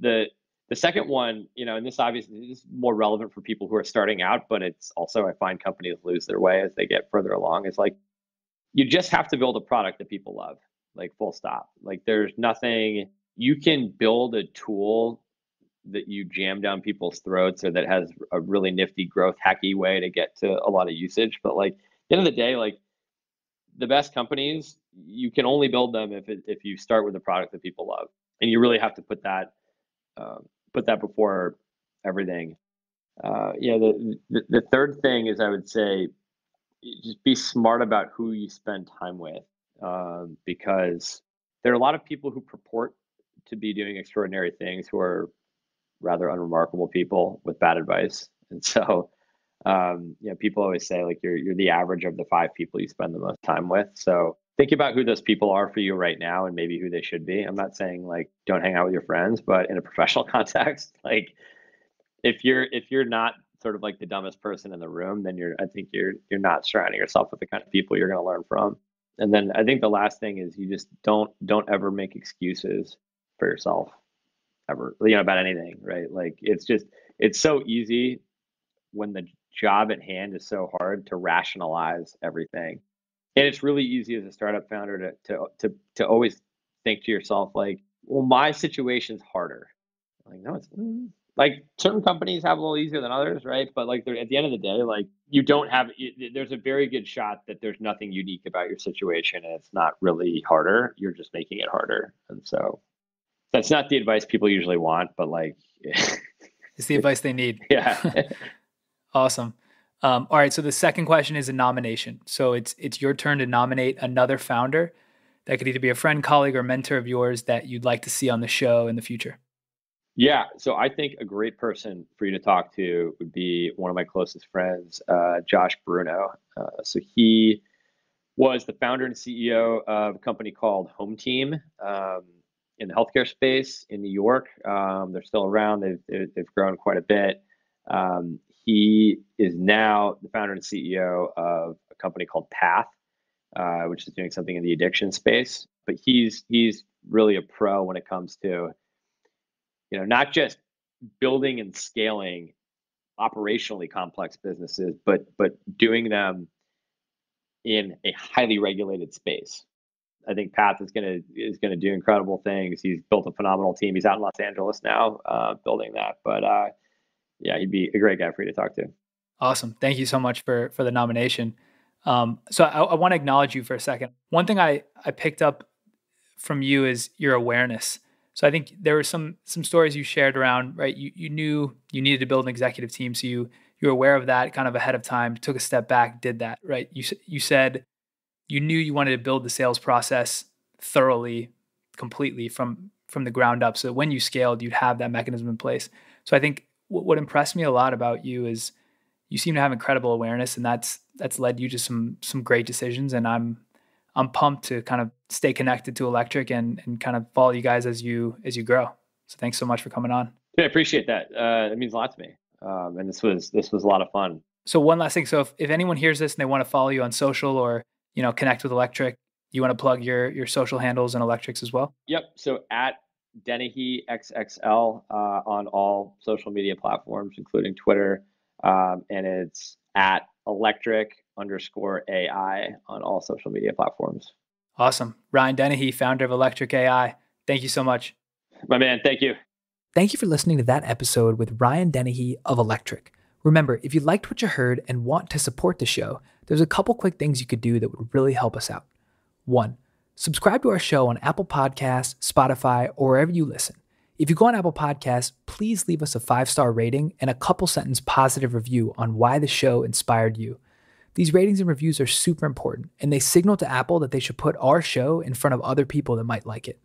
The second one, you know, and this obviously is more relevant for people who are starting out, but it's also, I find companies lose their way as they get further along. It's like, you just have to build a product that people love. Like full stop. Like there's nothing, you can build a tool that you jam down people's throats or that has a really nifty growth hacky way to get to a lot of usage. But like at the end of the day, like the best companies, you can only build them if you start with a product that people love. And you really have to put that before everything. The third thing is I would say, just be smart about who you spend time with. Because there are a lot of people who purport to be doing extraordinary things who are rather unremarkable people with bad advice. And so, you know, people always say like you're the average of the 5 people you spend the most time with. So think about who those people are for you right now and maybe who they should be. I'm not saying like don't hang out with your friends, but in a professional context, like If you're not sort of like the dumbest person in the room, then I think you're not surrounding yourself with the kind of people you're going to learn from. And then I think the last thing is you just don't ever make excuses for yourself ever, about anything, right? Like it's so easy when the job at hand is so hard to rationalize everything. And it's really easy as a startup founder to always think to yourself, like, well, my situation's harder. Like, no, it's like certain companies have a little easier than others, right? But like at the end of the day, like there's a very good shot that there's nothing unique about your situation and it's not really harder. You're just making it harder. And so that's not the advice people usually want, but like it's the advice they need. Yeah. Awesome. All right. So the second question is a nomination. So it's your turn to nominate another founder that could either be a friend, colleague, or mentor of yours that you'd like to see on the show in the future. Yeah. So I think a great person for you to talk to would be one of my closest friends, Josh Bruno. So he was the founder and CEO of a company called Home Team in the healthcare space in New York. They're still around. They've grown quite a bit. He is now the founder and CEO of a company called Path, which is doing something in the addiction space. But he's really a pro when it comes to, not just building and scaling operationally complex businesses, but doing them in a highly regulated space. I think Path is gonna do incredible things. He's built a phenomenal team. He's out in Los Angeles now, building that. But yeah, he'd be a great guy for you to talk to. Awesome. Thank you so much for the nomination. So I want to acknowledge you for a second. One thing I picked up from you is your awareness. So I think there were some stories you shared around, right? You knew you needed to build an executive team. So you were aware of that kind of ahead of time, took a step back, did that, right? You said you knew you wanted to build the sales process thoroughly, completely from the ground up. So that when you scaled, you'd have that mechanism in place. So I think what impressed me a lot about you is you seem to have incredible awareness, and that's led you to some great decisions. And I'm pumped to kind of stay connected to Electric and kind of follow you guys as you grow. So thanks so much for coming on. Yeah, I appreciate that. It means a lot to me. And this was a lot of fun. So one last thing. So if anyone hears this and they want to follow you on social or, connect with Electric, you want to plug your social handles and Electric's as well? Yep. So at Denehy XXL on all social media platforms, including Twitter. And it's at Electric_AI on all social media platforms. Awesome. Ryan Denehy, founder of Electric AI. Thank you so much. My man, thank you. Thank you for listening to that episode with Ryan Denehy of Electric. Remember, if you liked what you heard and want to support the show, there's a couple quick things you could do that would really help us out. 1, subscribe to our show on Apple Podcasts, Spotify, or wherever you listen. If you go on Apple Podcasts, please leave us a 5-star rating and a couple-sentence positive review on why the show inspired you. These ratings and reviews are super important, and they signal to Apple that they should put our show in front of other people that might like it.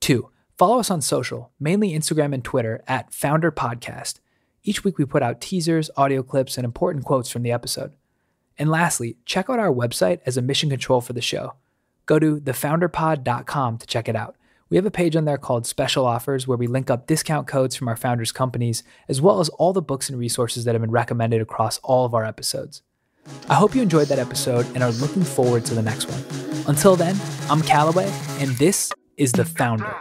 2, follow us on social, mainly Instagram and Twitter, at Founder Podcast. Each week we put out teasers, audio clips, and important quotes from the episode. And lastly, check out our website as a mission control for the show. Go to thefounderpod.com to check it out. We have a page on there called Special Offers where we link up discount codes from our founders' companies, as well as all the books and resources that have been recommended across all of our episodes. I hope you enjoyed that episode and are looking forward to the next one. Until then, I'm Kallaway, and this is The Founder.